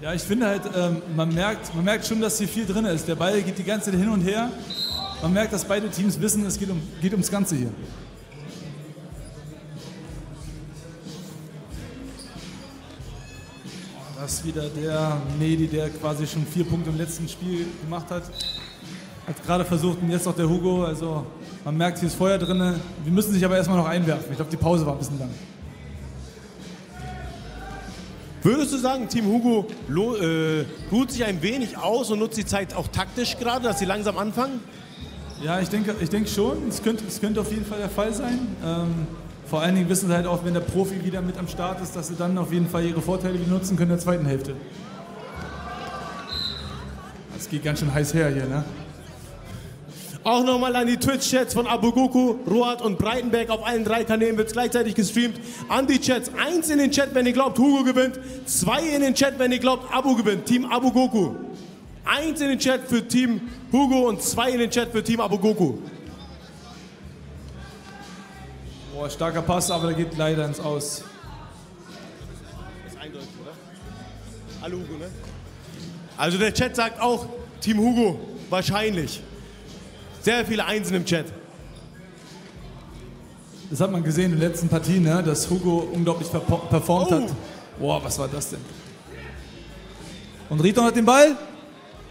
Ja, ich finde halt, man merkt schon, dass hier viel drin ist. Der Ball geht die ganze Zeit hin und her. Man merkt, dass beide Teams wissen, es geht ums Ganze hier. Oh, das ist wieder der Medi, der quasi schon 4 Punkte im letzten Spiel gemacht hat. Hat gerade versucht und jetzt noch der Hugo. Also man merkt, hier ist Feuer drin. Wir müssen sich aber erstmal noch einwerfen. Ich glaube, die Pause war ein bisschen lang. Würdest du sagen, Team Hugo ruht sich ein wenig aus und nutzt die Zeit auch taktisch gerade, dass sie langsam anfangen? Ja, ich denke schon. Es könnte auf jeden Fall der Fall sein. Vor allen Dingen wissen sie halt auch, wenn der Profi wieder mit am Start ist, dass sie dann auf jeden Fall ihre Vorteile benutzen können in der zweiten Hälfte. Das geht ganz schön heiß her hier, ne? Auch nochmal an die Twitch-Chats von Abu Goku, Rohat und Breitenberg. Auf allen 3 Kanälen wird es gleichzeitig gestreamt. An die Chats. 1 in den Chat, wenn ihr glaubt, Hugo gewinnt. 2 in den Chat, wenn ihr glaubt, Abu gewinnt. Team Abu Goku. 1 in den Chat für Team Hugo und 2 in den Chat für Team Abu Goku. Boah, starker Pass, aber der geht leider ins Aus. Das ist eindeutig, oder? Alle Hugo, ne? Also der Chat sagt auch, Team Hugo, wahrscheinlich. Sehr viele Einsen im Chat. Das hat man gesehen in den letzten Partien, ne? Dass Hugo unglaublich performt hat. Boah, was war das denn? Und Rito hat den Ball.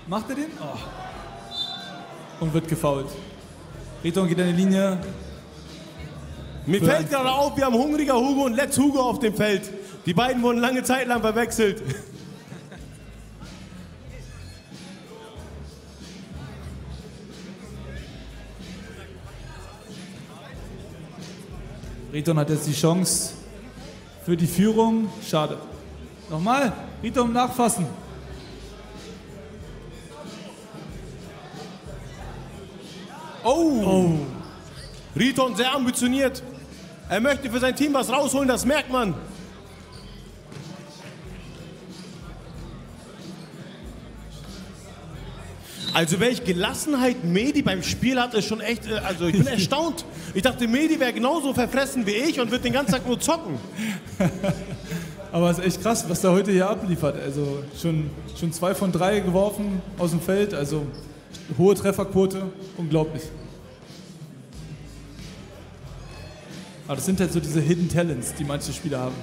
Macht er den? Oh. Und wird gefoult. Rito geht an die Linie. Mir fällt gerade auf, wir haben hungriger Hugo und Let's Hugo auf dem Feld. Die beiden wurden lange Zeit lang verwechselt. Riton hat jetzt die Chance für die Führung. Schade. Nochmal, Riton nachfassen. Oh! Riton sehr ambitioniert. Er möchte für sein Team was rausholen, das merkt man. Also welche Gelassenheit Medi beim Spiel hat, ist schon echt, also ich bin erstaunt. Ich dachte, Medi wäre genauso verfressen wie ich und wird den ganzen Tag nur zocken. Aber es ist echt krass, was der heute hier abliefert. Also schon 2 von 3 geworfen aus dem Feld, also hohe Trefferquote, unglaublich. Aber das sind halt so diese Hidden Talents, die manche Spieler haben.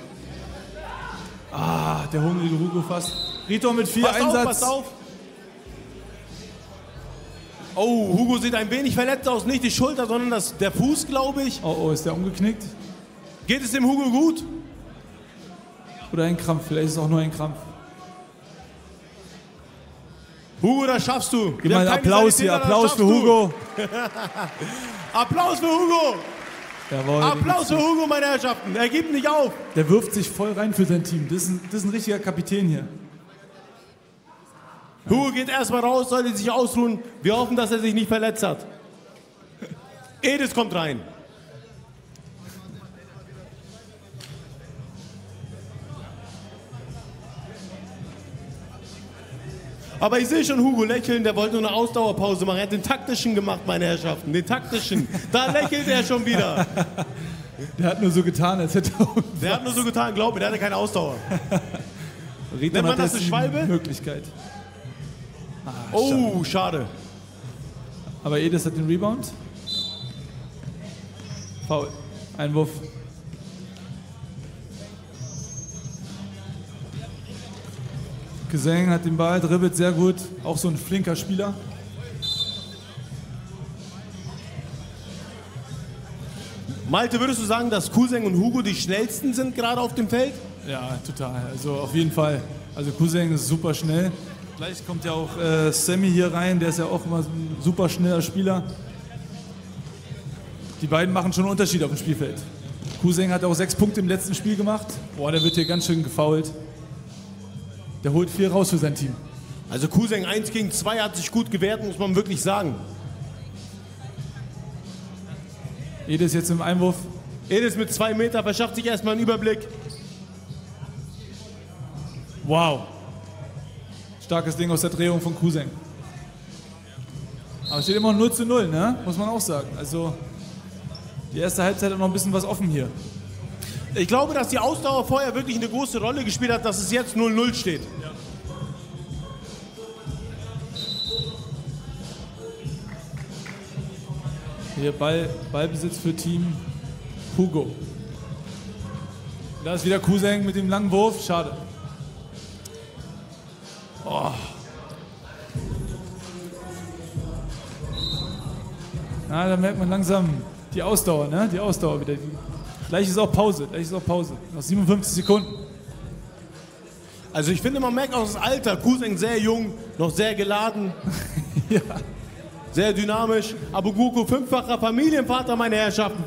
Ah, der hungrige Hugo fast. Rito mit 4 Einsatz. Passt auf. Oh, Hugo sieht ein wenig verletzt aus. Nicht die Schulter, sondern der Fuß, glaube ich. Oh, ist der umgeknickt? Geht es dem Hugo gut? Oder ein Krampf, vielleicht ist es auch nur ein Krampf. Hugo, das schaffst du. Gib mal einen Applaus hier, Applaus für Hugo. Applaus für Hugo. Jawohl, Applaus für Hugo, meine Herrschaften. Er gibt nicht auf. Der wirft sich voll rein für sein Team. Das ist ein richtiger Kapitän hier. Hugo geht erstmal raus, sollte sich ausruhen. Wir hoffen, dass er sich nicht verletzt hat. Edis kommt rein. Aber ich sehe schon Hugo lächeln, der wollte nur eine Ausdauerpause machen. Er hat den taktischen gemacht, meine Herrschaften, den taktischen. Da lächelt er schon wieder. Der hat nur so getan, als hätte er irgendwas. Der hat nur so getan, glaube ich, der hatte keine Ausdauer. Nennt man das eine Schwalbe? Möglichkeit. Ah, oh, schade. Aber Edis hat den Rebound. Foul. Einwurf. Gesang hat den Ball, dribbelt sehr gut. Auch so ein flinker Spieler. Malte, würdest du sagen, dass Kuseng und Hugo die schnellsten sind gerade auf dem Feld? Ja, total. Also auf jeden Fall. Also Kuseng ist super schnell. Gleich kommt ja auch Sammy hier rein, der ist ja auch immer ein super schneller Spieler. Die beiden machen schon einen Unterschied auf dem Spielfeld. Kuseng hat auch 6 Punkte im letzten Spiel gemacht. Boah, der wird hier ganz schön gefoult. Der holt viel raus für sein Team. Also Kuseng 1 gegen 2 hat sich gut gewehrt, muss man wirklich sagen. Edis jetzt im Einwurf. Edis mit 2 Meter verschafft sich erstmal einen Überblick. Wow. Starkes Ding aus der Drehung von Kuseng. Aber steht immer noch 0:0, ne? Muss man auch sagen. Also die erste Halbzeit hat noch ein bisschen was offen hier. Ich glaube, dass die Ausdauer vorher wirklich eine große Rolle gespielt hat, dass es jetzt 0:0 steht. Ja. Hier Ballbesitz für Team Hugo. Da ist wieder Kuseng mit dem langen Wurf. Schade. Oh. Na, da merkt man langsam die Ausdauer, ne? Die Ausdauer wieder. Gleich ist auch Pause, gleich ist auch Pause. Noch 57 Sekunden. Also ich finde, man merkt auch das Alter. Kuseng sehr jung, noch sehr geladen. Ja. Sehr dynamisch. Abu Goku, 5-facher Familienvater, meine Herrschaften.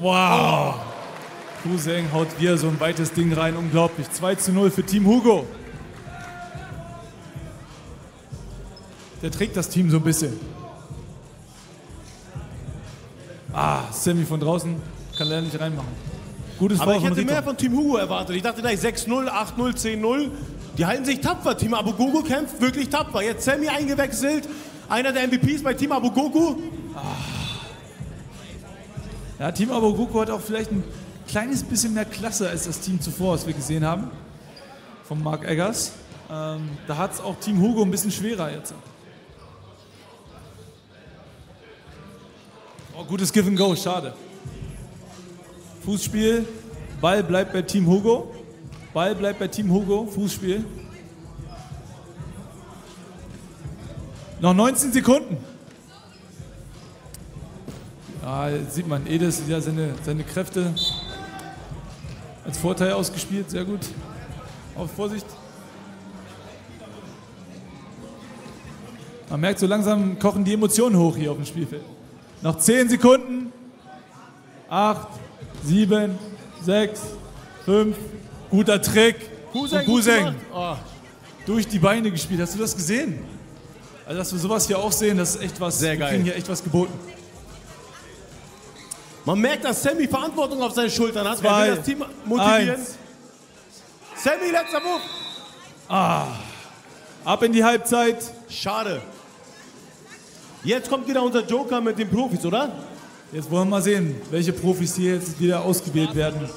Wow. Kuseng haut wieder so ein weites Ding rein. Unglaublich. 2:0 für Team Hugo. Der trägt das Team so ein bisschen. Ah, Sammy von draußen kann leider nicht reinmachen. Gutes Foul. Aber ich hätte mehr von Team Hugo erwartet. Ich dachte gleich 6:0, 8:0, 10:0. Die halten sich tapfer. Team Abu Goku kämpft wirklich tapfer. Jetzt Sammy eingewechselt. Einer der MVPs bei Team Abu Goku. Ah. Ja, Team Abu Goku hat auch vielleicht ein kleines bisschen mehr Klasse als das Team zuvor, was wir gesehen haben. Von Mark Eggers. Da hat es auch Team Hugo ein bisschen schwerer jetzt. Oh, gutes Give and Go, schade. Fußspiel, Ball bleibt bei Team Hugo. Ball bleibt bei Team Hugo, Fußspiel. Noch 19 Sekunden. Ja, sieht man, Edis ja seine Kräfte als Vorteil ausgespielt, sehr gut. Auf Vorsicht. Man merkt, so langsam kochen die Emotionen hoch hier auf dem Spielfeld. Noch 10 Sekunden. 8, 7, 6, 5. Guter Trick. Kuseng. Oh. Durch die Beine gespielt. Hast du das gesehen? Also, dass wir sowas hier auch sehen, das ist echt was. Sehr geil. Wir kriegen hier echt was geboten. Man merkt, dass Sammy Verantwortung auf seinen Schultern hat. Er will das Team motivieren. 1. Sammy, letzter Wurf. Ah. Ab in die Halbzeit. Schade. Jetzt kommt wieder unser Joker mit den Profis, oder? Jetzt wollen wir mal sehen, welche Profis hier jetzt wieder ausgewählt werden.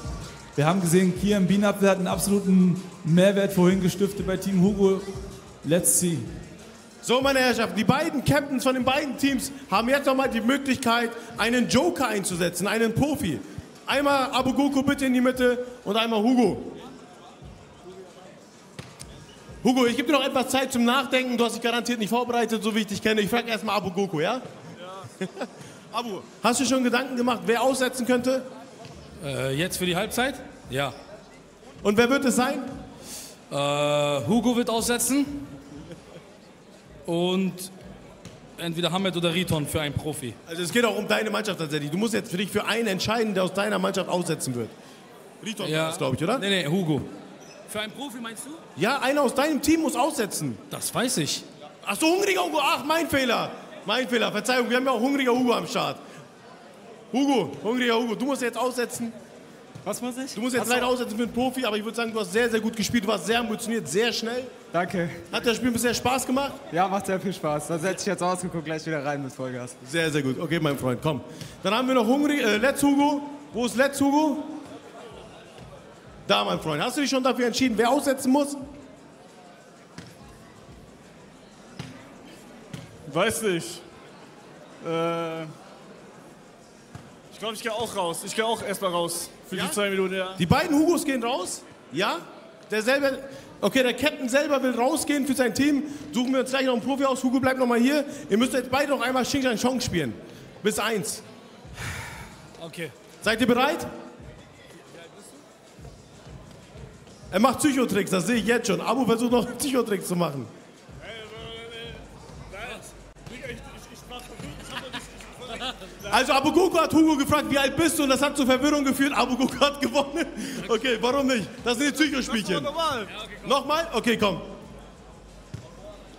Wir haben gesehen, Kian Binab hat einen absoluten Mehrwert vorhin gestiftet bei Team Hugo. Let's see. So, meine Herrschaften, die beiden Captains von den beiden Teams haben jetzt nochmal die Möglichkeit, einen Joker einzusetzen, einen Profi. Einmal Abu Goku bitte in die Mitte und einmal Hugo. Hugo, ich gebe dir noch etwas Zeit zum Nachdenken. Du hast dich garantiert nicht vorbereitet, so wie ich dich kenne. Ich frage erstmal Abu Goku, ja? Ja. Abu, hast du schon Gedanken gemacht, wer aussetzen könnte? Jetzt für die Halbzeit? Ja. Und wer wird es sein? Hugo wird aussetzen. Und entweder Hamed oder Riton für einen Profi. Also es geht auch um deine Mannschaft tatsächlich. Du musst jetzt für dich für einen entscheiden, der aus deiner Mannschaft aussetzen wird. Riton ja. Ist, glaube ich, oder? Nee, Hugo. Für einen Profi, meinst du? Ja, einer aus deinem Team muss aussetzen. Das weiß ich. Ach so, hungriger Hugo. Ach, mein Fehler. Mein Fehler. Verzeihung, wir haben ja auch hungriger Hugo am Start. Hugo, hungriger Hugo, du musst jetzt aussetzen. Was muss ich? Du musst jetzt leider aussetzen für einen Profi, aber ich würde sagen, du hast sehr, sehr gut gespielt, du warst sehr ambitioniert, sehr schnell. Danke. Hat das Spiel bisher Spaß gemacht? Ja, macht sehr viel Spaß. Das hätte ich jetzt ausgeguckt, gleich wieder rein mit Vollgas. Sehr, sehr gut. Okay, mein Freund, komm. Dann haben wir noch Hungry, Let's Hugo. Wo ist Let's Hugo? Da, mein Freund. Hast du dich schon dafür entschieden, wer aussetzen muss? Weiß nicht. Ich glaube, ich gehe auch raus. Ich gehe auch erstmal raus. Für die 2 Minuten, ja. Die beiden Hugos gehen raus? Ja? Derselbe. Okay, der Captain selber will rausgehen für sein Team. Suchen wir uns gleich noch einen Profi aus. Hugo bleibt nochmal hier. Ihr müsst jetzt beide noch einmal Xing-Shang-Chong spielen. Bis 1. Okay. Seid ihr bereit? Er macht Psychotricks, das sehe ich jetzt schon. Abu versucht noch Psychotricks zu machen. Also Abu Goku hat Hugo gefragt, wie alt bist du? Und das hat zur Verwirrung geführt. Abu Goku hat gewonnen. Okay, warum nicht? Das sind die Psychospielchen. Nochmal? Ja, okay, nochmal? Okay, komm.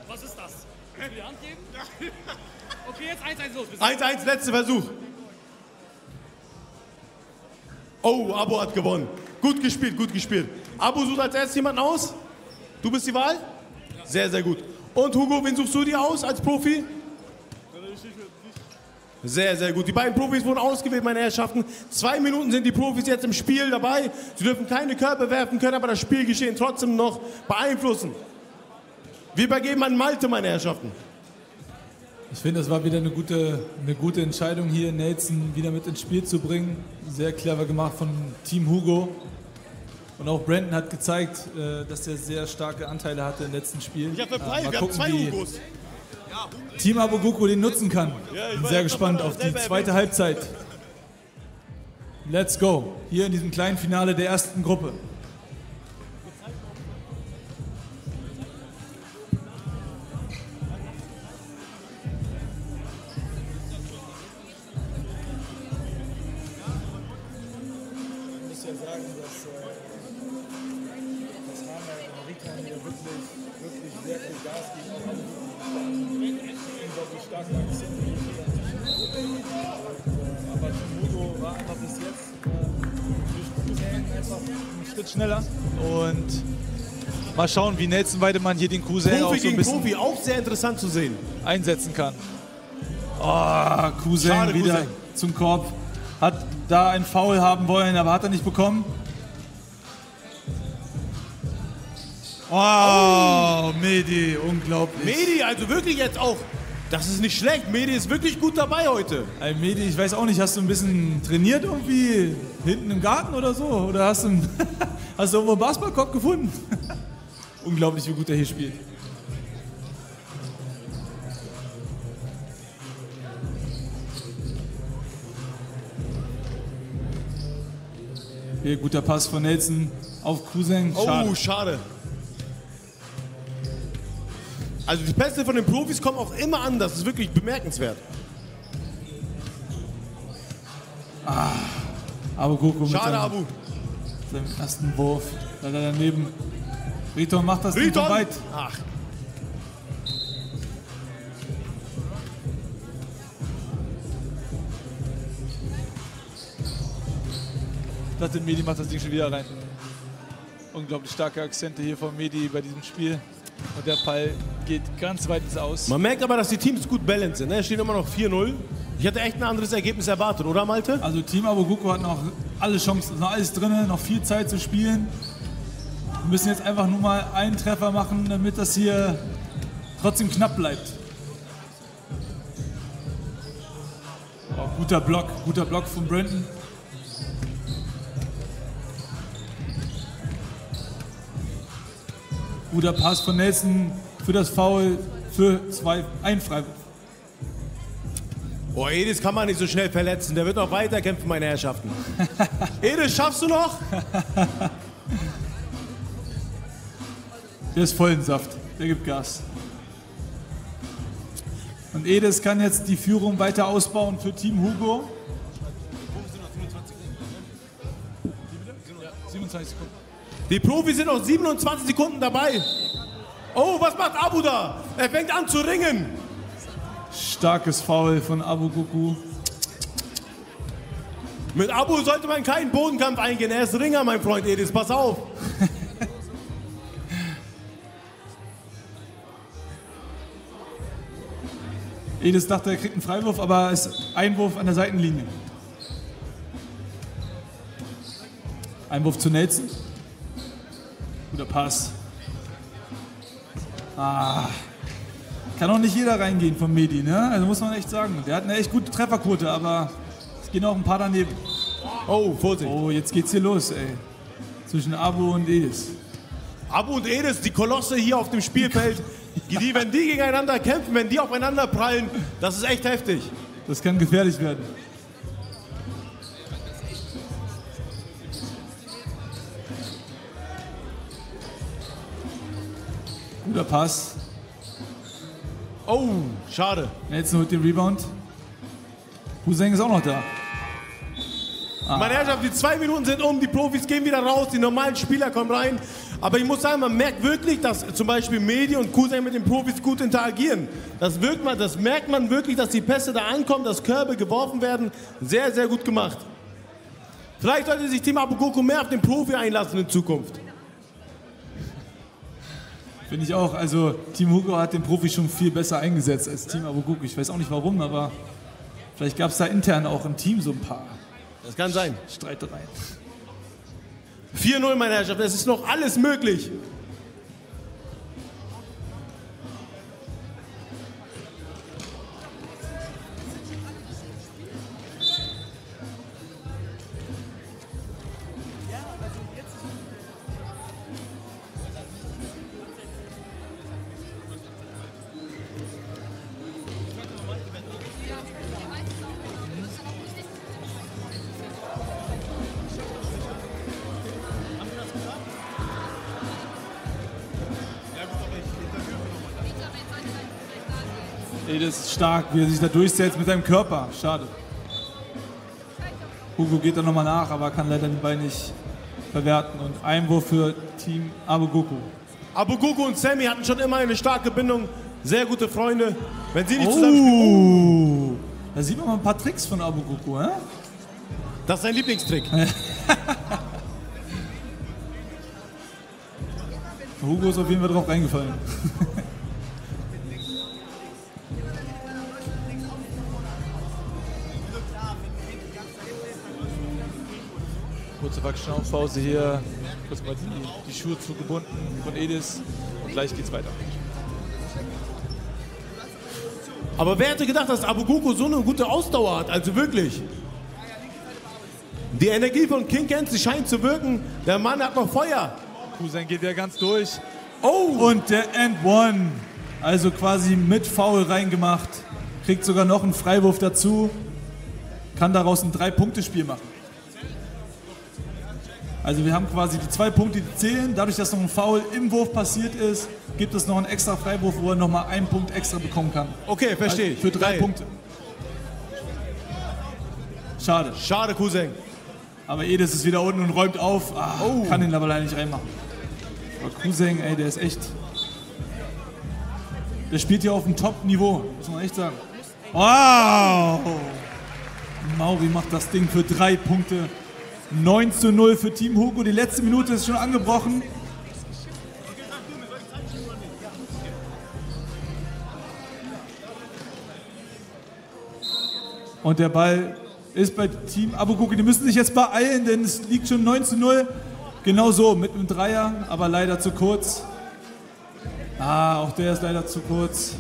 Was ist das? Können wir die Hand geben? Okay, jetzt 1-1 los. 1-1, letzter Versuch. Oh, Abu hat gewonnen. Gut gespielt, gut gespielt. Abu sucht als erstes jemanden aus. Du bist die Wahl? Ja. Sehr, sehr gut. Und Hugo, wen suchst du dir aus als Profi? Sehr, sehr gut. Die beiden Profis wurden ausgewählt, meine Herrschaften. 2 Minuten sind die Profis jetzt im Spiel dabei. Sie dürfen keine Körper werfen, können aber das Spielgeschehen trotzdem noch beeinflussen. Wir übergeben an Malte, meine Herrschaften. Ich finde, das war wieder eine gute Entscheidung hier, Nelson wieder mit ins Spiel zu bringen. Sehr clever gemacht von Team Hugo. Und auch Brandon hat gezeigt, dass er sehr starke Anteile hatte im letzten Spiel. Ich habe wir haben 2 Hugos. Team Abu Goku den nutzen kann. Bin sehr gespannt auf die zweite Halbzeit. Let's go. Hier in diesem kleinen Finale der ersten Gruppe. Ich muss ja sagen, dass Amerika hier wirklich sehr viel Gas gibt. Stark akzeptiert. Aber Hugo war einfach bis jetzt einen Schritt schneller. Und mal schauen, wie Nelson Weidemann hier den Cousin auch so ein bisschen Profi auch sehr interessant zu sehen. Einsetzen kann. Oh, Cousin schade, wieder Cousin zum Korb. Hat da einen Foul haben wollen, aber hat er nicht bekommen. Oh, Mehdi, unglaublich. Mehdi, also wirklich jetzt auch. Das ist nicht schlecht, Mehdi ist wirklich gut dabei heute. Ey, Mehdi, ich weiß auch nicht, hast du ein bisschen trainiert irgendwie hinten im Garten oder so? Oder hast du irgendwo einen Basketballkorb gefunden? Unglaublich, wie gut er hier spielt. Hier, guter Pass von Nelson auf Cousin. Schade. Oh, schade. Also die Pässe von den Profis kommen auch immer an, das ist wirklich bemerkenswert. Ah, Abu Goku mit seinem ersten Wurf, leider daneben. Riton macht das nicht weit. Ach. Ich dachte, Mehdi macht das Ding schon wieder rein. Unglaublich starke Akzente hier von Mehdi bei diesem Spiel. Und der Ball geht ganz weit ins Aus. Man merkt aber, dass die Teams gut balanced sind. Es stehen immer noch 4-0. Ich hatte echt ein anderes Ergebnis erwartet, oder Malte? Also Team Abu Goku hat noch alle Chancen, ist noch alles drin, noch viel Zeit zu spielen. Wir müssen jetzt einfach nur mal einen Treffer machen, damit das hier trotzdem knapp bleibt. Oh, guter Block von Brandon. Guter Pass von Nelson für das Foul, für ein Freiwurf. Boah, Edis kann man nicht so schnell verletzen. Der wird noch weiterkämpfen, meine Herrschaften. Edis, schaffst du noch? Der ist voll im Saft. Der gibt Gas. Und Edis kann jetzt die Führung weiter ausbauen für Team Hugo. 27 Sekunden. Die Profis sind noch 27 Sekunden dabei. Oh, was macht Abu da? Er fängt an zu ringen. Starkes Foul von Abu Goku. Mit Abu sollte man keinen Bodenkampf eingehen. Er ist Ringer, mein Freund Edis. Pass auf. Edis dachte, er kriegt einen Freiwurf, aber es ist Einwurf an der Seitenlinie. Einwurf zu Nelson. Guter Pass. Ah. Kann auch nicht jeder reingehen von Medi, ne? Also muss man echt sagen. Der hat eine echt gute Trefferquote, aber es gehen auch ein paar daneben. Oh, Vorsicht. Oh, jetzt geht's hier los, ey. Zwischen Abu und Edis. Abu und Edis, die Kolosse hier auf dem Spielfeld. Die, wenn die gegeneinander kämpfen, wenn die aufeinander prallen, das ist echt heftig. Das kann gefährlich werden. Guter Pass. Oh, schade. Nelson holt den Rebound. Hussein ist auch noch da. Ah. Meine Herrschaft, die 2 Minuten sind um, die Profis gehen wieder raus, die normalen Spieler kommen rein. Aber ich muss sagen, man merkt wirklich, dass zum Beispiel Medi und Hussein mit den Profis gut interagieren. Das merkt man wirklich, dass die Pässe da ankommen, dass Körbe geworfen werden. Sehr, sehr gut gemacht. Vielleicht sollte sich Team Abu Goku mehr auf den Profi einlassen in Zukunft. Finde ich auch, also Team Hugo hat den Profi schon viel besser eingesetzt als Team Abu Goku. Ich weiß auch nicht warum, aber vielleicht gab es da intern auch im Team so ein paar. Das kann sein. Streitereien. 4-0, meine Herrschaft, es ist noch alles möglich. Das ist stark, wie er sich da durchsetzt mit seinem Körper. Schade. Hugo geht da nochmal nach, aber kann leider den Ball nicht verwerten. Und Einwurf für Team Abu Goku. Abu Goku und Sammy hatten schon immer eine starke Bindung. Sehr gute Freunde. Wenn sie nicht zusammen spielen. Da sieht man mal ein paar Tricks von Abu Goku. Hä? Das ist sein Lieblingstrick. Hugo ist auf jeden Fall drauf reingefallen. Kurze Wachschnaufpause hier, kurz mal die Schuhe zugebunden von Edis und gleich geht's weiter. Aber wer hätte gedacht, dass Abu Goku so eine gute Ausdauer hat, also wirklich. Die Energie von King Kent, sie scheint zu wirken, der Mann hat noch Feuer. Kusen geht ja ganz durch. Oh! Und der End One, also quasi mit Foul reingemacht, kriegt sogar noch einen Freiwurf dazu, kann daraus ein 3-Punkte-Spiel machen. Also wir haben quasi die 2 Punkte, die zählen. Dadurch, dass noch ein Foul im Wurf passiert ist, gibt es noch einen extra Freiwurf, wo er nochmal 1 Punkt extra bekommen kann. Okay, verstehe ich. Also für 3 Punkte. Schade. Schade, Cousin. Aber Edis ist wieder unten und räumt auf. Ach, oh. Kann den aber leider nicht reinmachen. Aber Cousin, ey, der ist echt... Der spielt hier auf dem Top-Niveau, muss man echt sagen. Wow! Mauri macht das Ding für 3 Punkte. 9:0 für Team Hugo. Die letzte Minute ist schon angebrochen. Und der Ball ist bei Team Abu Goku. Die müssen sich jetzt beeilen, denn es liegt schon 9:0. Genau so, mit einem Dreier, aber leider zu kurz. Ah, auch der ist leider zu kurz.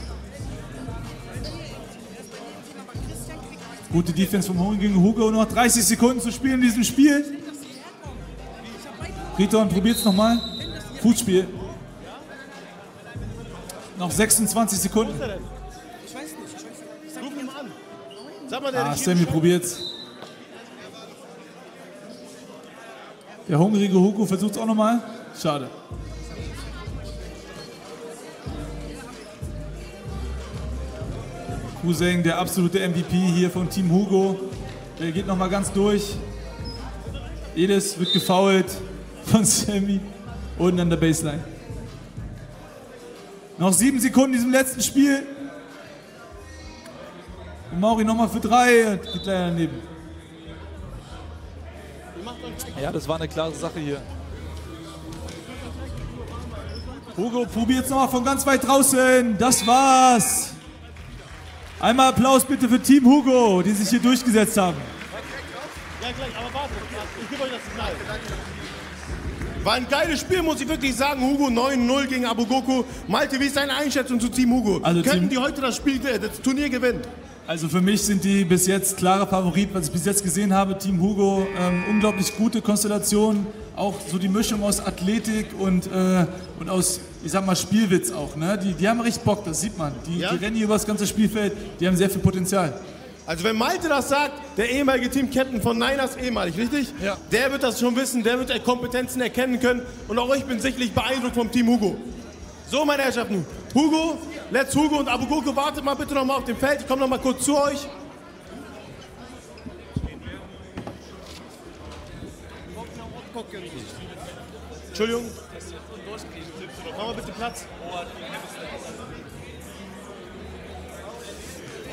Gute Defense vom Hugo gegen Hugo. Noch 30 Sekunden zu spielen in diesem Spiel. Riton probiert es nochmal. Fußspiel. Noch 26 Sekunden. Ich weiß nicht. Ruf ihn mal an. Sag mal, der Sammy probiert's. Der hungrige Hugo versucht es auch nochmal. Schade. Hussein, der absolute MVP hier von Team Hugo. Der geht nochmal ganz durch. Edis wird gefoult von Sammy. Unten an der Baseline. Noch 7 Sekunden in diesem letzten Spiel. Und Mauri nochmal für 3. Geht leider daneben. Ja, das war eine klare Sache hier. Hugo probiert's nochmal von ganz weit draußen. Das war's. Einmal Applaus bitte für Team Hugo, die sich hier durchgesetzt haben. Ja, gleich, aber warte, ich gebe euch das Signal. War ein geiles Spiel, muss ich wirklich sagen. Hugo 9-0 gegen Abu Goku. Malte, wie ist deine Einschätzung zu Team Hugo? Also könnten die heute das Spiel, das Turnier gewinnen? Also für mich sind die bis jetzt klare Favorit, was ich bis jetzt gesehen habe. Team Hugo, unglaublich gute Konstellation. Auch so die Mischung aus Athletik und aus, ich sag mal, Spielwitz auch. Ne? Die haben richtig Bock, das sieht man. Die rennen hier über das ganze Spielfeld, die haben sehr viel Potenzial. Also wenn Malte das sagt, der ehemalige Team-Captain von Niners, ehemalig, richtig? Ja. Der wird das schon wissen, der wird Kompetenzen erkennen können. Und auch ich bin sicherlich beeindruckt vom Team Hugo. So, meine Herrschaften, Hugo, Let's Hugo und Abu Goku, wartet mal bitte nochmal auf dem Feld. Ich komme nochmal kurz zu euch. Entschuldigung. Mach mal bitte Platz.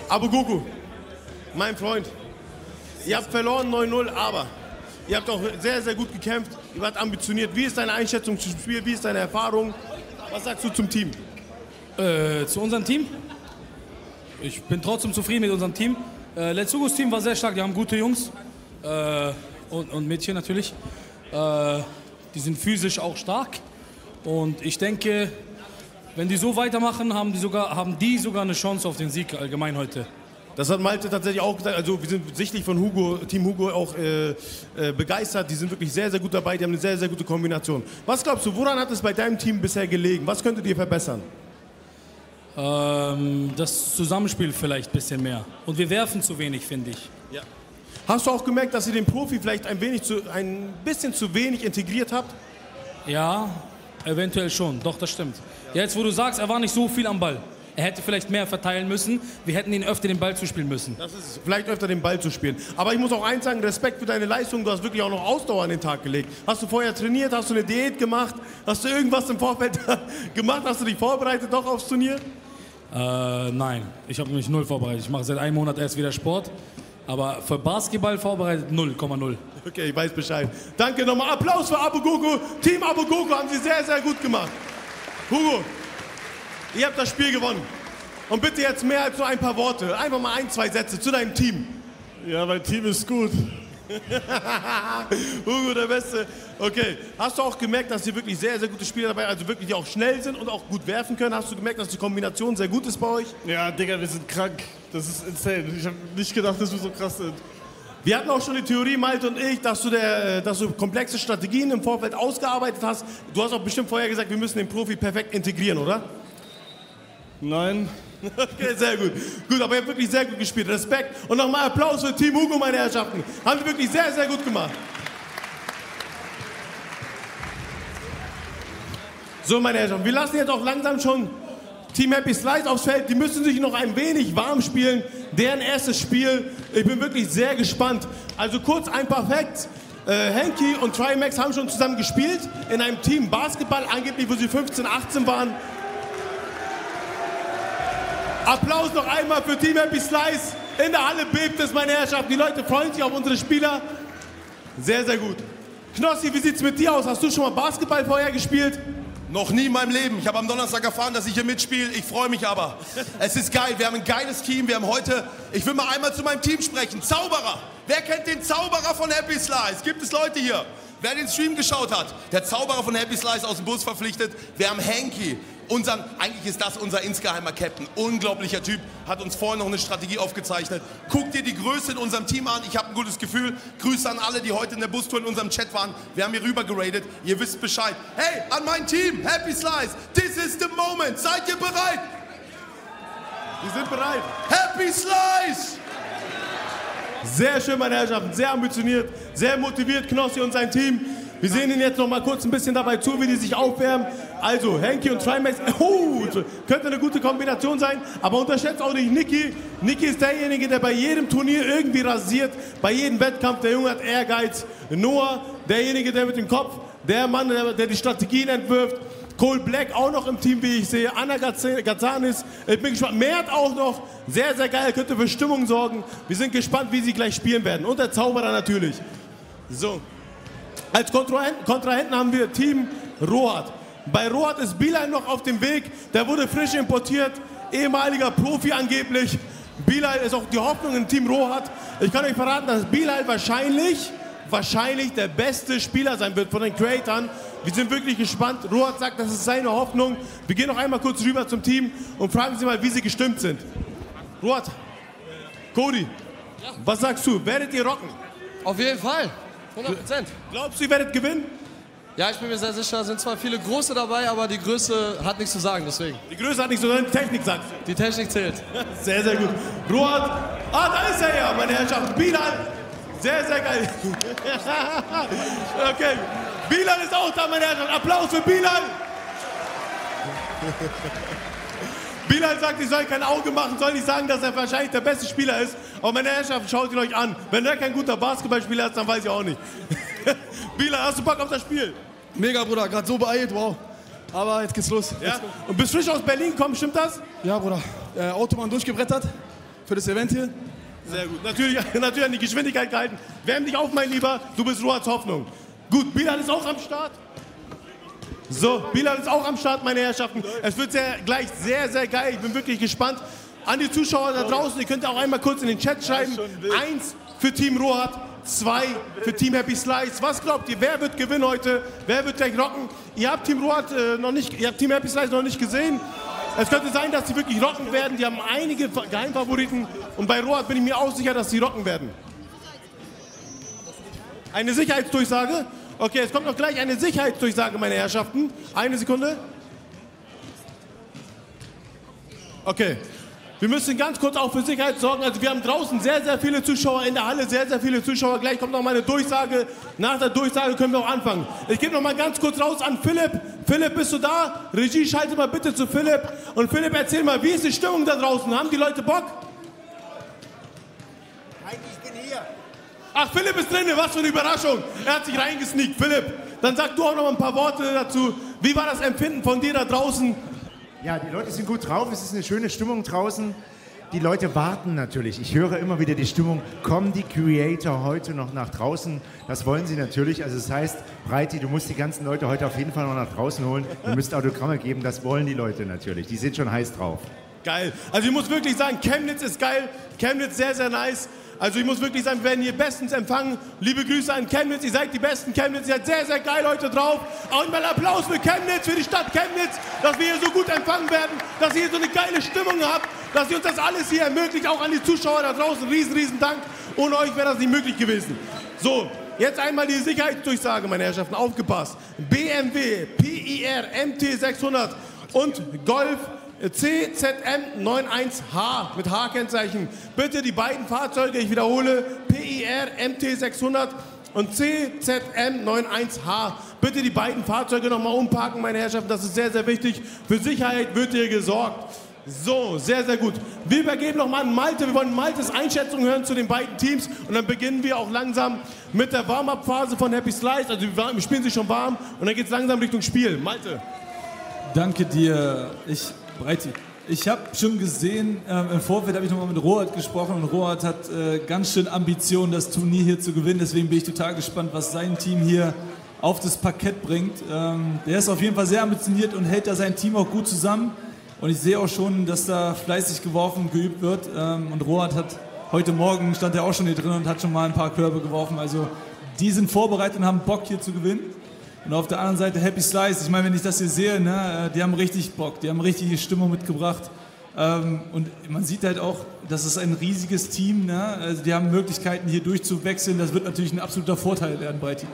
Abu Goku. Mein Freund, ihr habt verloren 9-0, aber ihr habt auch sehr, sehr gut gekämpft. Ihr wart ambitioniert. Wie ist deine Einschätzung zum Spiel? Wie ist deine Erfahrung? Was sagst du zum Team? Zu unserem Team? Ich bin trotzdem zufrieden mit unserem Team. Let's Hugos Team war sehr stark. Die haben gute Jungs und Mädchen natürlich. Die sind physisch auch stark. Und ich denke, wenn die so weitermachen, haben die sogar eine Chance auf den Sieg allgemein heute. Das hat Malte tatsächlich auch gesagt, also wir sind sichtlich von Hugo, Team Hugo auch begeistert, die sind wirklich sehr, sehr gut dabei, die haben eine sehr, sehr gute Kombination. Was glaubst du, woran hat es bei deinem Team bisher gelegen? Was könntet ihr verbessern? Das Zusammenspiel vielleicht ein bisschen mehr. Und wir werfen zu wenig, finde ich. Ja. Hast du auch gemerkt, dass ihr den Profi vielleicht ein bisschen zu wenig integriert habt? Ja, eventuell schon, doch, das stimmt. Ja. Jetzt, wo du sagst, er war nicht so viel am Ball. Er hätte vielleicht mehr verteilen müssen. Wir hätten ihn öfter den Ball zuspielen müssen. Das ist vielleicht öfter den Ball zu spielen. Aber ich muss auch eins sagen, Respekt für deine Leistung. Du hast wirklich auch noch Ausdauer an den Tag gelegt. Hast du vorher trainiert? Hast du eine Diät gemacht? Hast du irgendwas im Vorfeld gemacht? Hast du dich vorbereitet doch aufs Turnier? Nein, ich habe mich null vorbereitet. Ich mache seit einem Monat erst wieder Sport. Aber für Basketball vorbereitet 0,0. Okay, ich weiß Bescheid. Danke nochmal. Applaus für Abu Goku. Team Abu Goku haben sie sehr, sehr gut gemacht. Hugo. Ihr habt das Spiel gewonnen. Und bitte jetzt mehr als nur ein paar Worte. Einfach mal ein, zwei Sätze zu deinem Team. Ja, mein Team ist gut. Hugo, der Beste. Okay, hast du auch gemerkt, dass sie wirklich sehr, sehr gute Spieler dabei, also wirklich die auch schnell sind und auch gut werfen können? Hast du gemerkt, dass die Kombination sehr gut ist bei euch? Ja, Digga, wir sind krank. Das ist insane. Ich habe nicht gedacht, dass wir so krass sind. Wir hatten auch schon die Theorie, Malte und ich, dass du komplexe Strategien im Vorfeld ausgearbeitet hast. Du hast auch bestimmt vorher gesagt, wir müssen den Profi perfekt integrieren, oder? Nein. Okay, sehr gut. Gut, aber ihr habt wirklich sehr gut gespielt. Respekt. Und nochmal Applaus für Team Hugo, meine Herrschaften. Haben sie wirklich sehr, sehr gut gemacht. So, meine Herrschaften, wir lassen jetzt auch langsam schon Team Happy Slice aufs Feld. Die müssen sich noch ein wenig warm spielen. Deren erstes Spiel. Ich bin wirklich sehr gespannt. Also kurz ein paar Facts. Henki und Trimax haben schon zusammen gespielt. In einem Team Basketball, angeblich, wo sie 15, 18 waren. Applaus noch einmal für Team Happy Slice. In der Halle bebt es, meine Herrschaften. Die Leute freuen sich auf unsere Spieler. Sehr, sehr gut. Knossi, wie sieht's mit dir aus? Hast du schon mal Basketball vorher gespielt? Noch nie in meinem Leben. Ich habe am Donnerstag erfahren, dass ich hier mitspiele. Ich freue mich aber. Es ist geil. Wir haben ein geiles Team. Wir haben heute... Ich will mal einmal zu meinem Team sprechen. Zauberer. Wer kennt den Zauberer von Happy Slice? Gibt es Leute hier? Wer den Stream geschaut hat? Der Zauberer von Happy Slice aus dem Bus verpflichtet. Wir haben Henki. Eigentlich ist das unser insgeheimer Captain. Unglaublicher Typ, hat uns vorhin noch eine Strategie aufgezeichnet. Guck dir die Größe in unserem Team an, ich habe ein gutes Gefühl. Grüße an alle, die heute in der Bustour in unserem Chat waren. Wir haben hier rüber geradet, ihr wisst Bescheid. Hey, an mein Team, Happy Slice, this is the moment. Seid ihr bereit? Wir sind bereit. Happy Slice! Sehr schön, meine Herrschaften, sehr ambitioniert, sehr motiviert, Knossi und sein Team. Wir sehen ihn jetzt noch mal kurz ein bisschen dabei zu, wie die sich aufwärmen. Also, Henki und Trimax, könnte eine gute Kombination sein. Aber unterschätzt auch nicht Niki. Niki ist derjenige, der bei jedem Turnier irgendwie rasiert. Bei jedem Wettkampf, der Junge hat Ehrgeiz. Noah, derjenige, der mit dem Kopf, der Mann, der die Strategien entwirft. Cole Black auch noch im Team, wie ich sehe. Anna Gazanis, ich bin gespannt. Mert auch noch. Sehr, sehr geil, könnte für Stimmung sorgen. Wir sind gespannt, wie sie gleich spielen werden. Und der Zauberer natürlich. So. Als Kontrahenten haben wir Team Rohat. Bei Rohat ist Bilal noch auf dem Weg. Der wurde frisch importiert. Ehemaliger Profi angeblich. Bilal ist auch die Hoffnung in Team Rohat. Ich kann euch verraten, dass Bilal wahrscheinlich der beste Spieler sein wird von den Creatern. Wir sind wirklich gespannt. Rohat sagt, das ist seine Hoffnung. Wir gehen noch einmal kurz rüber zum Team und fragen sie mal, wie sie gestimmt sind. Rohat, Cody, was sagst du? Werdet ihr rocken? Auf jeden Fall, 100%. Glaubst du, ihr werdet gewinnen? Ja, ich bin mir sehr sicher, sind zwar viele Große dabei, aber die Größe hat nichts zu sagen, deswegen. Die Größe hat nichts zu sagen, die Technik sagt. Die Technik zählt. Sehr, sehr gut. Rohat, da ist er ja, meine Herrschaft. Bilal, sehr, sehr geil. Okay, Bilal ist auch da, meine Herrschaft. Applaus für Bilal. Bilal sagt, ich soll kein Auge machen, soll nicht sagen, dass er wahrscheinlich der beste Spieler ist. Aber meine Herrschaft, schaut ihn euch an. Wenn er kein guter Basketballspieler ist, dann weiß ich auch nicht. Bilal, hast du Bock auf das Spiel? Mega, Bruder, gerade so beeilt, wow. Aber jetzt geht's los. Ja? Und bist frisch aus Berlin gekommen, stimmt das? Ja, Bruder. Autobahn durchgebrettert für das Event hier. Sehr gut. Natürlich an die Geschwindigkeit gehalten. Wärm dich auf, mein Lieber. Du bist Rohats Hoffnung. Gut, Bilal ist auch am Start. So, Bilal ist auch am Start, meine Herrschaften. Es wird gleich sehr, sehr geil. Ich bin wirklich gespannt. An die Zuschauer da draußen, ihr könnt auch einmal kurz in den Chat schreiben. 1 für Team Rohat, 2 für Team Happy Slice. Was glaubt ihr, wer wird gewinnen heute? Wer wird gleich rocken? Ihr habt Team Rohat noch nicht, ihr habt Team Happy Slice noch nicht gesehen. Es könnte sein, dass sie wirklich rocken werden. Die haben einige Geheimfavoriten. Und bei Rohat bin ich mir auch sicher, dass sie rocken werden. Eine Sicherheitsdurchsage. Okay, es kommt noch gleich eine Sicherheitsdurchsage, meine Herrschaften. Eine Sekunde. Okay, wir müssen ganz kurz auch für Sicherheit sorgen. Also wir haben draußen sehr, sehr viele Zuschauer in der Halle, sehr, sehr viele Zuschauer. Gleich kommt noch mal eine Durchsage. Nach der Durchsage können wir auch anfangen. Ich gebe noch mal ganz kurz raus an Philipp. Philipp, bist du da? Regie, schalte mal bitte zu Philipp. Und Philipp, erzähl mal, wie ist die Stimmung da draußen? Haben die Leute Bock? Ich bin hier. Ach, Philipp ist drin, was für eine Überraschung. Er hat sich reingesneakt. Philipp, dann sag du auch noch ein paar Worte dazu. Wie war das Empfinden von dir da draußen? Ja, die Leute sind gut drauf, es ist eine schöne Stimmung draußen. Die Leute warten natürlich. Ich höre immer wieder die Stimmung, kommen die Creator heute noch nach draußen? Das wollen sie natürlich. Also das heißt, Breiti, du musst die ganzen Leute heute auf jeden Fall noch nach draußen holen. Du müsst Autogramme geben, das wollen die Leute natürlich. Die sind schon heiß drauf. Geil. Also ich muss wirklich sagen, Chemnitz ist geil. Chemnitz sehr, sehr nice. Also ich muss wirklich sagen, wir werden hier bestens empfangen. Liebe Grüße an Chemnitz, ihr seid die besten Chemnitz, ihr seid sehr, sehr geil heute drauf. Und mal Applaus für Chemnitz, für die Stadt Chemnitz, dass wir hier so gut empfangen werden, dass ihr hier so eine geile Stimmung habt, dass ihr uns das alles hier ermöglicht, auch an die Zuschauer da draußen. Riesen Dank, ohne euch wäre das nicht möglich gewesen. So, jetzt einmal die Sicherheitsdurchsage, meine Herrschaften, aufgepasst. BMW, PIR, MT600 und Golf CZM91H mit H-Kennzeichen. Bitte die beiden Fahrzeuge, ich wiederhole, PIR MT600 und CZM91H. Bitte die beiden Fahrzeuge nochmal umparken, meine Herrschaften, das ist sehr, sehr wichtig. Für Sicherheit wird hier gesorgt. So, sehr, sehr gut. Wir übergeben nochmal an Malte, wir wollen Maltes Einschätzung hören zu den beiden Teams und dann beginnen wir auch langsam mit der Warm-Up-Phase von Happy Slice. Also wir spielen sich schon warm und dann geht es langsam Richtung Spiel. Malte. Danke dir. Breiti, ich habe schon gesehen, im Vorfeld habe ich nochmal mit Rohat gesprochen und Rohat hat ganz schön Ambitionen, das Turnier hier zu gewinnen. Deswegen bin ich total gespannt, was sein Team hier auf das Parkett bringt. Der ist auf jeden Fall sehr ambitioniert und hält da sein Team auch gut zusammen. Und ich sehe auch schon, dass da fleißig geworfen und geübt wird. Und Rohat hat heute Morgen, stand er auch schon hier drin und hat schon mal ein paar Körbe geworfen. Also die sind vorbereitet und haben Bock hier zu gewinnen. Und auf der anderen Seite Happy Slice, ich meine, wenn ich das hier sehe, ne, die haben richtig Bock, die haben richtige Stimmung mitgebracht. Und man sieht halt auch, das ist ein riesiges Team, ne? Also die haben Möglichkeiten hier durchzuwechseln, das wird natürlich ein absoluter Vorteil werden bei Team.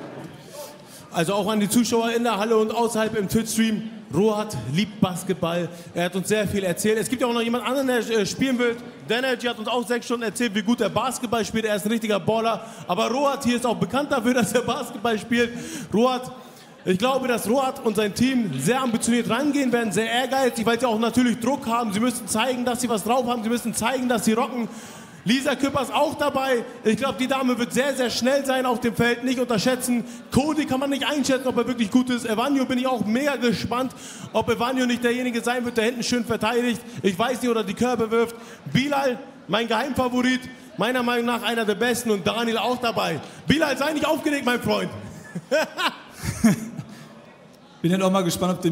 Also auch an die Zuschauer in der Halle und außerhalb im Twitch-Stream, Rohat liebt Basketball, er hat uns sehr viel erzählt. Es gibt ja auch noch jemand anderen, der spielen will. Danergy hat uns auch 6 Stunden erzählt, wie gut er Basketball spielt, er ist ein richtiger Baller. Aber Rohat hier ist auch bekannt dafür, dass er Basketball spielt. Rohat, ich glaube, dass Rohat und sein Team sehr ambitioniert rangehen werden, sehr ehrgeizig, weil sie auch natürlich Druck haben. Sie müssen zeigen, dass sie was drauf haben. Sie müssen zeigen, dass sie rocken. Lisa Küpper ist auch dabei. Ich glaube, die Dame wird sehr, sehr schnell sein auf dem Feld. Nicht unterschätzen. Cody kann man nicht einschätzen, ob er wirklich gut ist. Evanjo bin ich auch mega gespannt, ob Evanjo nicht derjenige sein wird, der hinten schön verteidigt. Ich weiß nicht, oder die Körbe wirft. Bilal, mein Geheimfavorit. Meiner Meinung nach einer der Besten. Und Daniel auch dabei. Bilal, sei nicht aufgeregt, mein Freund. Bin ja halt auch mal gespannt, ob der